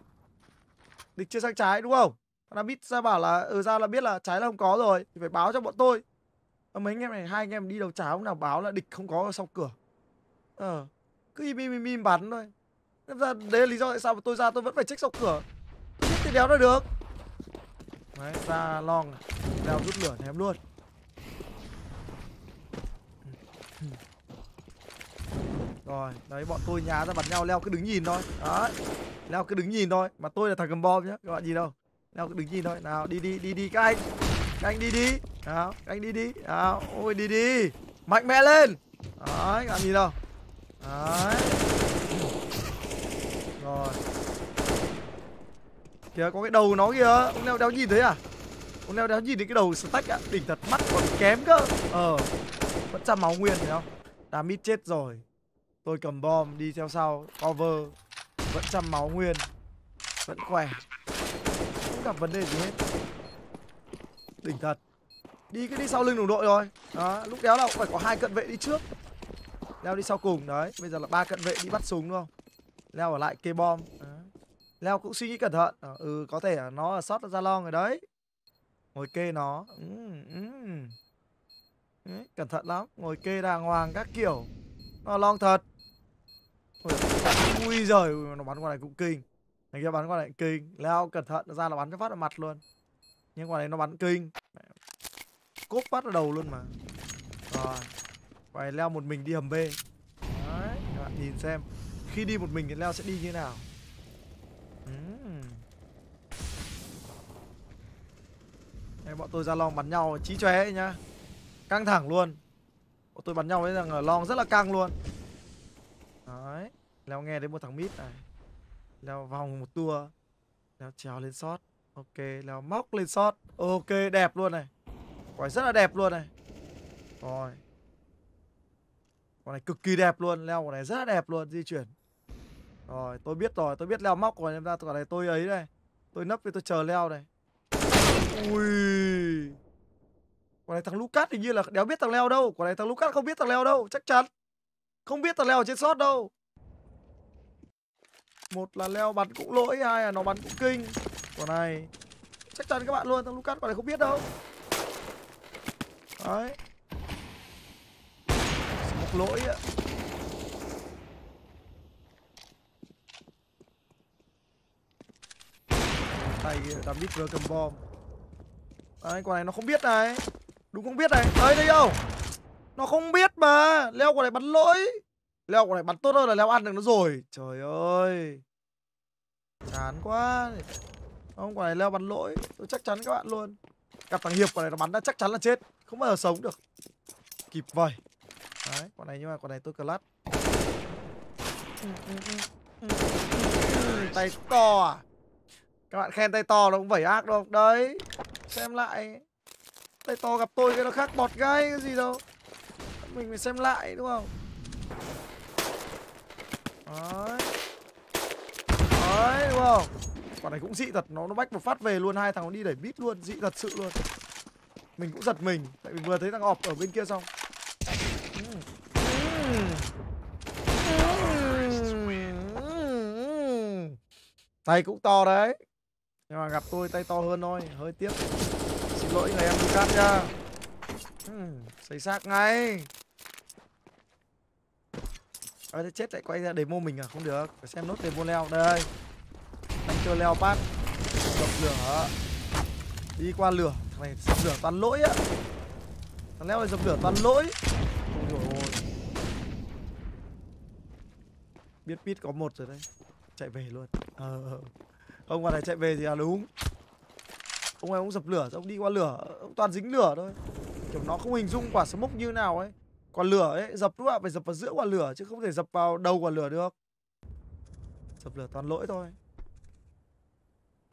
Địch chưa sang trái đúng không? Thằng David ra bảo là ừ ra là biết là trái là không có rồi, thì phải báo cho bọn tôi. Mấy anh em này, hai anh em đi đầu trái không nào báo là địch không có ở sau cửa. Ờ à. Cứ im im im im bắn thôi. Nên ra đấy là lý do tại sao mà tôi ra tôi vẫn phải check sau cửa. Tôi biết thì đéo nó được. Đấy, ra long này. Đeo rút lửa ném luôn. Rồi, đấy bọn tôi nhá ra bắn nhau, Leo cứ đứng nhìn thôi. Đấy. Leo cứ đứng nhìn thôi, mà tôi là thằng cầm bom nhá, các bạn nhìn đâu. Leo cứ đứng nhìn thôi. Nào, đi đi đi đi các anh. Các anh đi đi. Nào, các anh đi đi. Nào, ôi đi đi. Mạnh mẽ lên. Đấy, các bạn nhìn đâu. Đấy. Rồi. Kìa có cái đầu nó kìa. Ông Leo đéo nhìn thấy à? Ông Leo đéo nhìn thấy cái đầu stack ạ. Đỉnh thật, mắt còn kém cơ. Ờ. Vẫn trăm máu nguyên thấy không? Damit chết rồi. Tôi cầm bom đi theo sau. Cover. Vẫn trăm máu nguyên. Vẫn khỏe. Không gặp vấn đề gì hết. Đỉnh thật. Đi cứ đi sau lưng đồng đội rồi. Đó, lúc đéo là cũng phải có hai cận vệ đi trước. Leo đi sau cùng đấy. Bây giờ là ba cận vệ đi bắt súng đúng không? Leo ở lại kê bom. Đó. Leo cũng suy nghĩ cẩn thận. Đó. Ừ, có thể là nó ở sót ra lon rồi đấy. Ngồi kê nó. Ừ, ừ. Đấy, cẩn thận lắm. Ngồi kê đàng hoàng các kiểu. Nó là lon thật. Ui giời, nó bắn qua này cũng kinh. Thằng kia bắn qua này cũng kinh. Leo cẩn thận ra là bắn cho phát vào mặt luôn. Nhưng quả này nó bắn kinh. Cốp phát vào đầu luôn mà. Rồi. Vậy Leo một mình đi hầm B. Đấy, các bạn nhìn xem. Khi đi một mình thì Leo sẽ đi như thế nào. uhm. Đây, bọn tôi ra long bắn nhau chí chóe ấy nhá. Căng thẳng luôn. Bọn tôi bắn nhau với rằng ở long rất là căng luôn. Đấy. Leo nghe đến một thằng mít này. Leo vòng một tua. Leo trèo lên shot. Ok, Leo móc lên shot. Ok, đẹp luôn này. Quả rất là đẹp luôn này. Rồi. Quả này cực kỳ đẹp luôn. Leo quả này rất là đẹp luôn. Di chuyển. Rồi, tôi biết rồi. Tôi biết Leo móc rồi. Nên ra quả này tôi ấy này. Tôi nấp thì tôi chờ Leo này. Ui. Quả này thằng Lucas hình như là đéo biết thằng Leo đâu. Quả này thằng Lucas không biết thằng Leo đâu. Chắc chắn. Không biết thằng Leo ở trên shot đâu. Một là Leo bắn cũng lỗi. Hai là nó bắn cũng kinh. Quả này chắc chắn các bạn luôn. Thằng Lucas quả này không biết đâu. Đấy. Một lỗi ạ. Tay kia David vừa cầm bom. Đấy, quả này nó không biết này. Đúng không biết này. Đấy, thấy không? Nó không biết mà. Leo quả này bắn lỗi. Leo quả này bắn tốt hơn là Leo ăn được nó rồi. Trời ơi. Chán quá. Không, quả này Leo bắn lỗi. Tôi chắc chắn các bạn luôn. Gặp thằng Hiệp quả này nó bắn ra chắc chắn là chết. Không bao giờ sống được. Kịp vời. Đấy, con này nhưng mà con này tôi clutch. Tay to à? Các bạn khen tay to nó cũng vẩy ác đâu. Đấy, xem lại. Tay to gặp tôi cái nó khác bọt gai cái gì đâu. Mình phải xem lại đúng không? Đấy. Đấy, đúng không? Con này cũng dị thật, nó nó bách một phát về luôn. Hai thằng nó đi đẩy bít luôn, dị thật sự luôn. Mình cũng giật mình, tại mình vừa thấy thằng ọp ở bên kia xong. Tay cũng to đấy. Nhưng mà gặp tôi tay to hơn thôi. Hơi tiếc. Xin lỗi người em Lucas nha. Xây xác ngay. À, chết lại quay ra demo mình à? Không được. Phải xem nốt demo Leo. Đây. Anh chơi Leo phát. Dọc lửa. Đi qua lửa. Thằng này dọc lửa toàn lỗi á. Thằng Leo này dọc lửa toàn lỗi. Ôi dồi ôi. Biết biết có một rồi đấy. Chạy về luôn. Ờ. Ông ngoài này chạy về thì là đúng. Ông này ông dập lửa, ông đi qua lửa. Ông toàn dính lửa thôi. Kiểu nó không hình dung quả smoke như nào ấy. Quả lửa ấy, dập đúng không? Phải dập vào giữa quả lửa. Chứ không thể dập vào đầu quả lửa được. Dập lửa toàn lỗi thôi.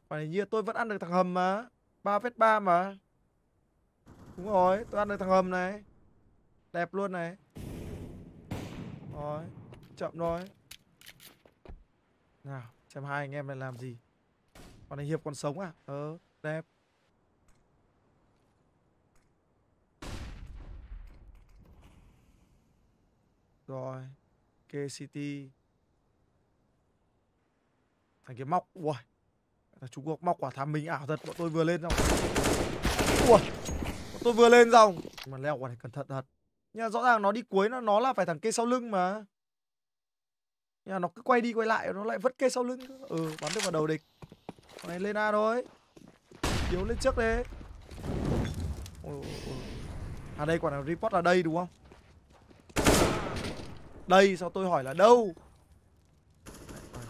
Quả này như tôi vẫn ăn được thằng hầm mà. Ba phẩy ba mà. Đúng rồi, tôi ăn được thằng hầm này. Đẹp luôn này. Rồi, chậm rồi. Nào, xem hai anh em này làm gì. Còn này Hiệp còn sống à? Ờ, đẹp. Rồi, ca xê tê. Thằng kia móc, ui. Thằng Trung Quốc móc quả thám mình ảo thật, bọn tôi vừa lên xong. Ui, bọn tôi vừa lên xong. Mà Leo quả này cẩn thận thật. Nhưng rõ ràng nó đi cuối, nó, nó là phải thằng kia sau lưng mà. Nhưng mà nó cứ quay đi quay lại, nó lại vất kê sau lưng. Ừ, bắn được vào đầu địch. Con này lên A thôi. Yếu lên trước đấy. Ôi, ôi, ôi. À đây, quả nào report là đây đúng không? Đây, sao tôi hỏi là đâu?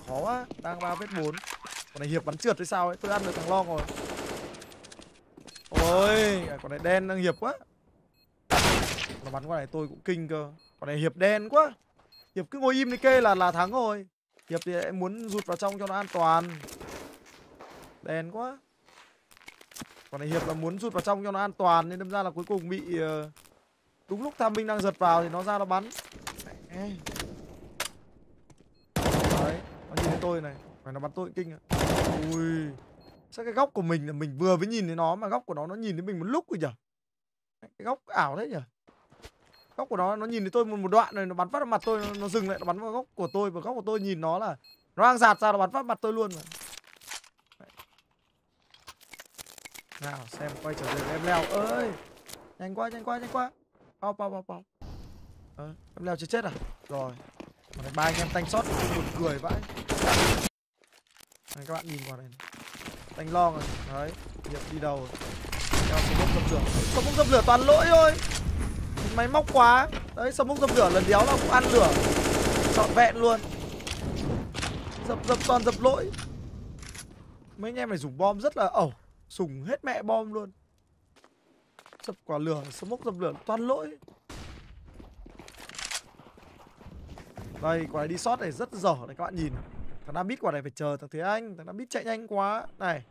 Khó quá, đang ba vết bốn. Con này Hiệp bắn trượt hay sao ấy, tôi ăn được thằng long rồi. Ôi, con này đen đang Hiệp quá. Nó bắn con này tôi cũng kinh cơ. Con này Hiệp đen quá. Hiệp cứ ngồi im đi kê là là thắng rồi. Hiệp thì em muốn rụt vào trong cho nó an toàn. Đèn quá. Còn này Hiệp là muốn rụt vào trong cho nó an toàn, nên đâm ra là cuối cùng bị đúng lúc Tham Minh đang giật vào thì nó ra nó bắn. Đấy. Nó nhìn thấy tôi này, phải nó bắn tôi kinh ạ. Ui. Sao cái góc của mình là mình vừa mới nhìn thấy nó mà góc của nó nó nhìn thấy mình một lúc rồi nhỉ? Cái góc ảo đấy nhỉ? Góc của nó nó nhìn thấy tôi một một đoạn rồi nó bắn phát vào mặt tôi, nó, nó dừng lại nó bắn vào góc của tôi, và góc của tôi nhìn nó là nó đang giạt ra nó bắn phát mặt tôi luôn rồi. Nào xem quay trở về em Leo ơi. Nhanh quá, nhanh quá, nhanh quá. Pau pau pau pau. Ờ, em Leo chưa chết à? Rồi. Mà ba anh em tanh sót buồn cười vãi. Này các bạn nhìn vào này. Tanh lo rồi. Đấy, Hiệp đi đầu rồi. Leo sấm mốc dập lửa. Sấm mốc dập lửa toàn lỗi thôi. Máy móc quá. Đấy, sấm mốc dập lửa lần đéo là cũng ăn lửa trọn vẹn luôn. Dập dập toàn dập lỗi. Mấy anh em này dùng bom rất là ẩu. Sùng hết mẹ bom luôn. Dập quả lửa, smoke dập lửa toàn lỗi. Đây, quả này đi sót này rất dở này các bạn nhìn. Thằng Damit quả này phải chờ thằng TheAnh, thằng Damit chạy nhanh quá. Này.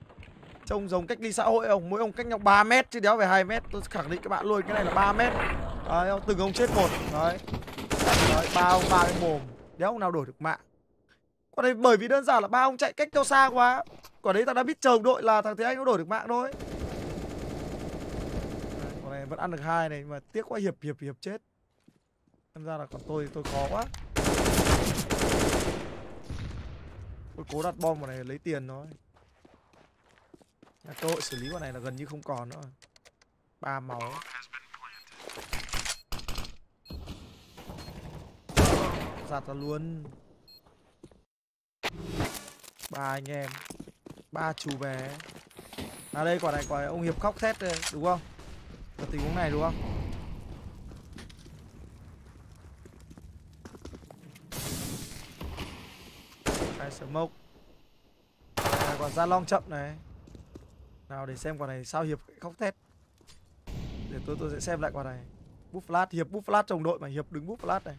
Trông giống cách ly xã hội ông, mỗi ông cách nhau ba mét chứ đéo phải hai mét. Tôi khẳng định các bạn luôn, cái này là ba mét. Đấy, từng ông chết một. Đấy. Đấy, ba ông ba cái mồm, đéo ông nào đổi được mạng. Quả này bởi vì đơn giản là ba ông chạy cách nhau xa quá. Quả đấy thằng Damit chờ đội là thằng TheAnh nó đổi được mạng thôi. Quả này vẫn ăn được hai này, mà tiếc quá hiệp hiệp hiệp chết. Thật ra là còn tôi tôi khó quá. Tôi cố đặt bom vào này lấy tiền thôi. Nhà cơ hội xử lý quả này là gần như không còn nữa. Ba máu. Giặt ra luôn. Ba anh em. Ba chú bé. À đây quả này quả này, ông Hiệp khóc thét đây, đúng không? Là tình huống này đúng không? Hai smoke. Này, quả ra long chậm này. Nào để xem quả này sao Hiệp khóc thét. Để tôi tôi sẽ xem lại quả này. Buff flat, Hiệp buff flat chồng đội mà Hiệp đứng buff flat này.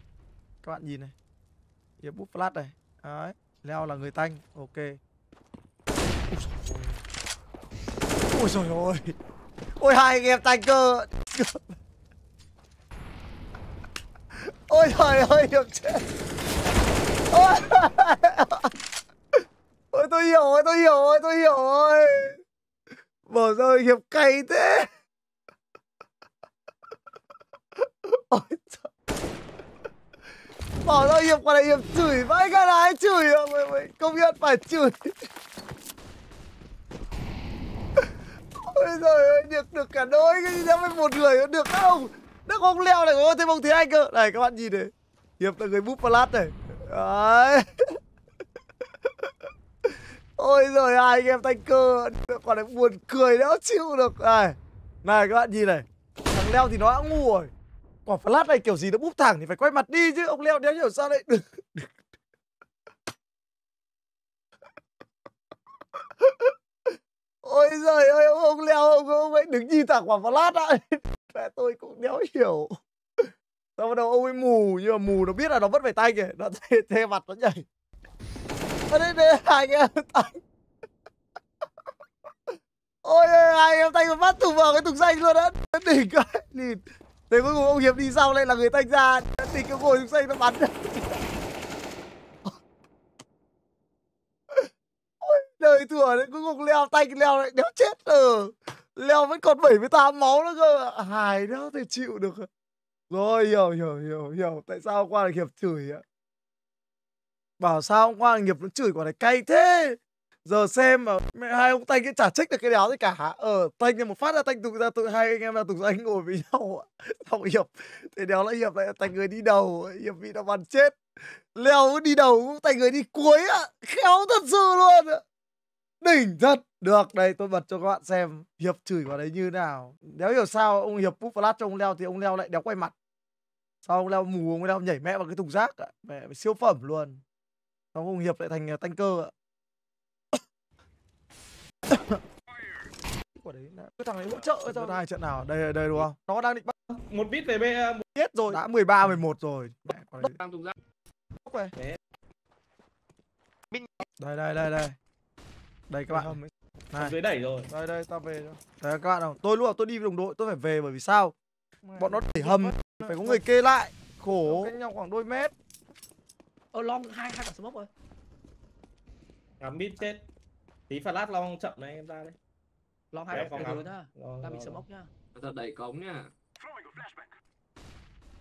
Các bạn nhìn này. Hiệp buff flat này. Đấy, Leo là người tanh. Ok. Ôi trời ơi. Ôi hai anh em tanh cơ. Ôi trời ơi được chết. Ôi. Ôi tôi hiểu rồi, tôi hiểu rồi, tôi hiểu rồi. Bỏ rơi Hiệp cay thế. Ôi trời. Bỏ rơi Hiệp qua đây Hiệp chửi vãi cả đái chửi rồi. Công nhận phải chửi. Ôi giời ơi, được, được cả đôi, cái gì đó với một người nó được không? Đức ông Leo này có thêm ông TheAnh cơ. Này các bạn nhìn này, Hiệp là người búp plat này. Đấy. Ôi giời ai anh em tanh cơ, còn lại buồn cười đéo chịu được. Này, này các bạn nhìn này, thằng Leo thì nó đã ngu rồi. Quả plat này kiểu gì nó búp thẳng thì phải quay mặt đi chứ, ông Leo đéo hiểu sao đấy. Ôi giời ơi, ông Leo, ông, ông ấy đứng nhìn thẳng quả flash ạ. Mẹ tôi cũng đéo hiểu. Sau bắt đầu ông ấy mù, nhưng mà mù nó biết là nó vẫn phải tay kìa. Nó thê, thê mặt nó nhảy. Ở đây, đây, hai anh em tay. Ôi ơi, hai anh em tay phát thùng vào cái thùng xanh luôn á. Nó đỉnh quá, nhìn. Thế cuối cùng ông Hiệp đi sau lại là người tanh ra. Nó đỉnh cái ngồi thùng xanh nó bắn. Đời thừa đấy, cuối cùng Leo tay Leo lại đéo chết rồi. Leo vẫn còn bảy mươi tám máu nữa cơ. Hài đéo thể chịu được. Rồi hiểu hiểu hiểu hiểu tại sao hôm qua là Hiệp chửi ạ. Bảo sao hôm qua là Hiệp nó chửi quả này cay thế. Giờ xem mà mẹ hai ông Tanh cái chả trách được cái đéo gì cả. Ờ Tanh thì một phát ra Tanh tụi ra tụi hai anh em là tụi anh ngồi với nhau ạ. Xong Hiệp thì đéo lại Hiệp lại Tanh người đi đầu, Hiệp bị nó bắn chết. Leo đi đầu cũng Tanh người đi cuối ạ. Khéo thật sự luôn ạ. Đỉnh thật. Được, đây tôi bật cho các bạn xem Hiệp chửi vào đấy như nào. Đéo hiểu sao ông Hiệp búp flash cho ông Leo thì ông Leo lại đéo quay mặt. Sau ông Leo mù, ông Leo nhảy mẹ vào cái thùng rác. Mẹ siêu phẩm luôn. Xong ông Hiệp lại thành tanh cơ ạ. Quả đấy là cái thằng ấy hỗ trợ cho hai trận nào. Đây đây đúng không? Nó đang định bắt một bit về bê một biết rồi. Đã mười ba mười một rồi. Mẹ quả đấy. rồi. Đây đây đây đây. Đây các bạn. Này. Dưới đẩy rồi. Đây đây tao về rồi. Đấy các bạn không? Tôi lúc nào tôi đi với đồng đội tôi phải về bởi vì sao? Bọn nó đẩy hầm phải có người kê lại. Khổ. Cách nhau khoảng đôi mét. Ờ long hai hai quả smoke rồi. Ngắm mid chết. Tí flash long chậm này em ra đây. Long hai phòng ngắm nhá. Ta bị smoke nhá. Thật đẩy cống nhá.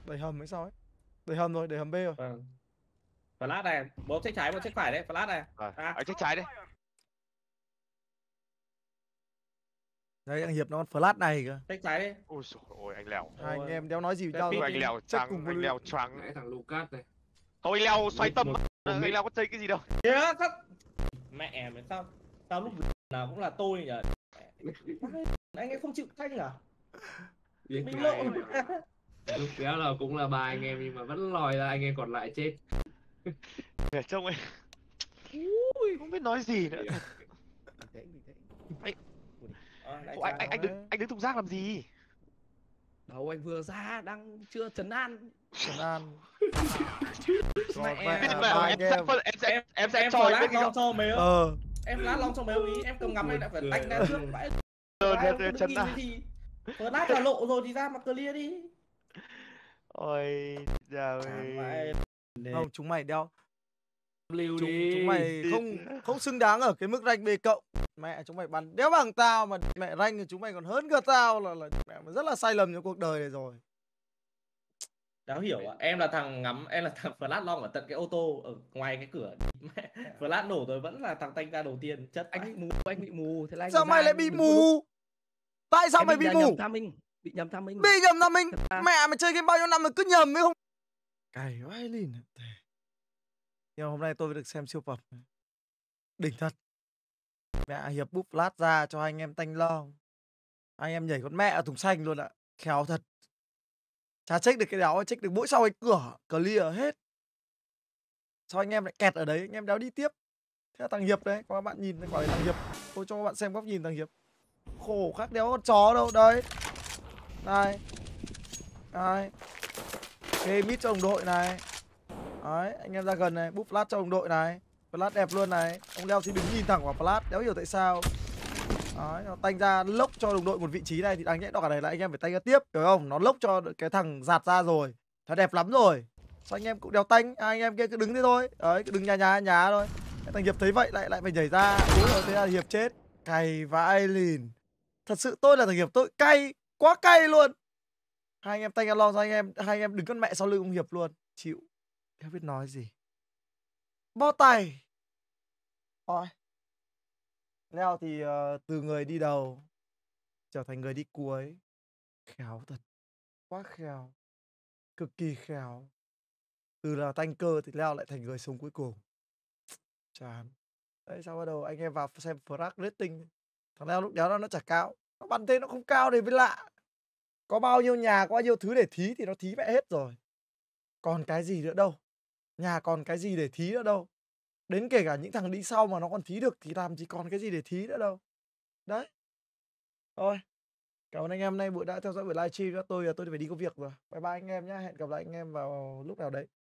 Đẩy hầm hay sao ấy? Đẩy hầm rồi, đẩy hầm B rồi. Vâng. Flash này, bố check trái, bố check phải đấy, flash này. À, à. Anh check trái đi. Đây anh Hiệp nó còn flash này kìa. Check trái đi. Ôi giời ơi, anh Lèo. Hai anh em đéo nói gì với nhau. Anh Lèo trắng, anh Lèo trắng. Nãy thằng Lucas này. Thôi anh Lèo xoay tầm. Anh Lèo có chơi cái gì đâu. Yeah, thất. Mẹ mày sao? Tao lúc nào cũng là tôi nhỉ. Anh ấy không chịu thanh à? Mình lộ. Lúc đó là cũng là ba anh em nhưng mà vẫn lòi ra anh em còn lại chết. Để trông ấy. Ui, không biết nói gì nữa. Anh, anh, anh, anh đứng, anh đứng thùng rác làm gì? Đâu anh vừa ra, đang chưa trấn an. Trấn an. Em sẽ cho anh biết cho mấy ông. Em lá long cho mấy ông ý, em cầm ngắm anh lại phải tách ra trước. Ai cũng đứng nhìn thì lát là lộ rồi thì ra mà clear đi. Ôi giời ơi. Không, chúng mày đeo chúng, chúng mày không không xứng đáng ở cái mức rank B cộng. Mẹ chúng mày bắn đéo bằng tao mà mẹ rank thì chúng mày còn hơn cả tao là là mẹ rất là sai lầm trong cuộc đời này rồi. Đéo hiểu à? Em là thằng ngắm, em là thằng flash long ở tận cái ô tô ở ngoài cái cửa. Flash nổ rồi vẫn là thằng tanh ra đầu tiên. Chất anh bị mù, anh bị mù. Thế là anh sao mày lại bị mù? Tại sao em mày bị mù? Bị nhầm tham minh. Bị nhầm tham minh. Mẹ mày chơi game bao nhiêu năm mà cứ nhầm mới không. Cày quá lìn. Nhưng mà hôm nay tôi được xem siêu phẩm. Đỉnh thật. Mẹ Hiệp búp flash ra cho anh em tanh lo. Anh em nhảy con mẹ ở thùng xanh luôn ạ. Khéo thật. Chả check được cái đéo, check được mỗi sau cái cửa clear hết. Sao anh em lại kẹt ở đấy, anh em đéo đi tiếp. Thế là thằng Hiệp đấy, các bạn nhìn quả đấy thằng Hiệp. Tôi cho các bạn xem góc nhìn thằng Hiệp. Khổ khác đéo con chó đâu đấy. Đây. Đây. Kê mít cho đồng đội này. Đấy, anh em ra gần này, búp flash cho đồng đội này. Flash đẹp luôn này. Ông Leo thì đứng nhìn thẳng vào flash, đéo hiểu tại sao. Đấy, nó tanh ra lốc cho đồng đội một vị trí này thì đáng nhẽ đỏ này là anh em phải tanh ra tiếp, hiểu không? Nó lốc cho cái thằng giạt ra rồi. Nó đẹp lắm rồi. Sao anh em cũng đéo tanh, à, anh em kia cứ đứng thế thôi. Đấy, cứ đứng nhá nhá nhá thôi. Cái thằng Hiệp thấy vậy lại lại phải nhảy ra. Đúng rồi, thế là Hiệp chết. Cày vãi lìn. Thật sự tôi là thằng Hiệp tôi cay. Quá cay luôn. Hai anh em tanh ăn lo ra anh em, hai anh em đứng con mẹ sau lưng ông Hiệp luôn. Chịu. Em biết nói gì. Bó tay. Rồi. Leo thì uh, từ người đi đầu trở thành người đi cuối. Khéo thật. Quá khéo. Cực kỳ khéo. Từ là tanh cơ thì Leo lại thành người sống cuối cùng. Chán. Đấy sao bắt đầu anh em vào xem frag rating. Thằng Leo lúc đó nó chả cao. Nó bắn thế nó không cao thì mới lạ. Có bao nhiêu nhà, có bao nhiêu thứ để thí thì nó thí mẹ hết rồi. Còn cái gì nữa đâu. Nhà còn cái gì để thí nữa đâu. Đến kể cả những thằng đi sau mà nó còn thí được thì làm gì còn cái gì để thí nữa đâu. Đấy. Thôi. Cảm ơn anh em hôm nay buổi đã theo dõi buổi livestream cho tôi. Tôi phải đi có việc rồi. Bye bye anh em nhé. Hẹn gặp lại anh em vào lúc nào đấy.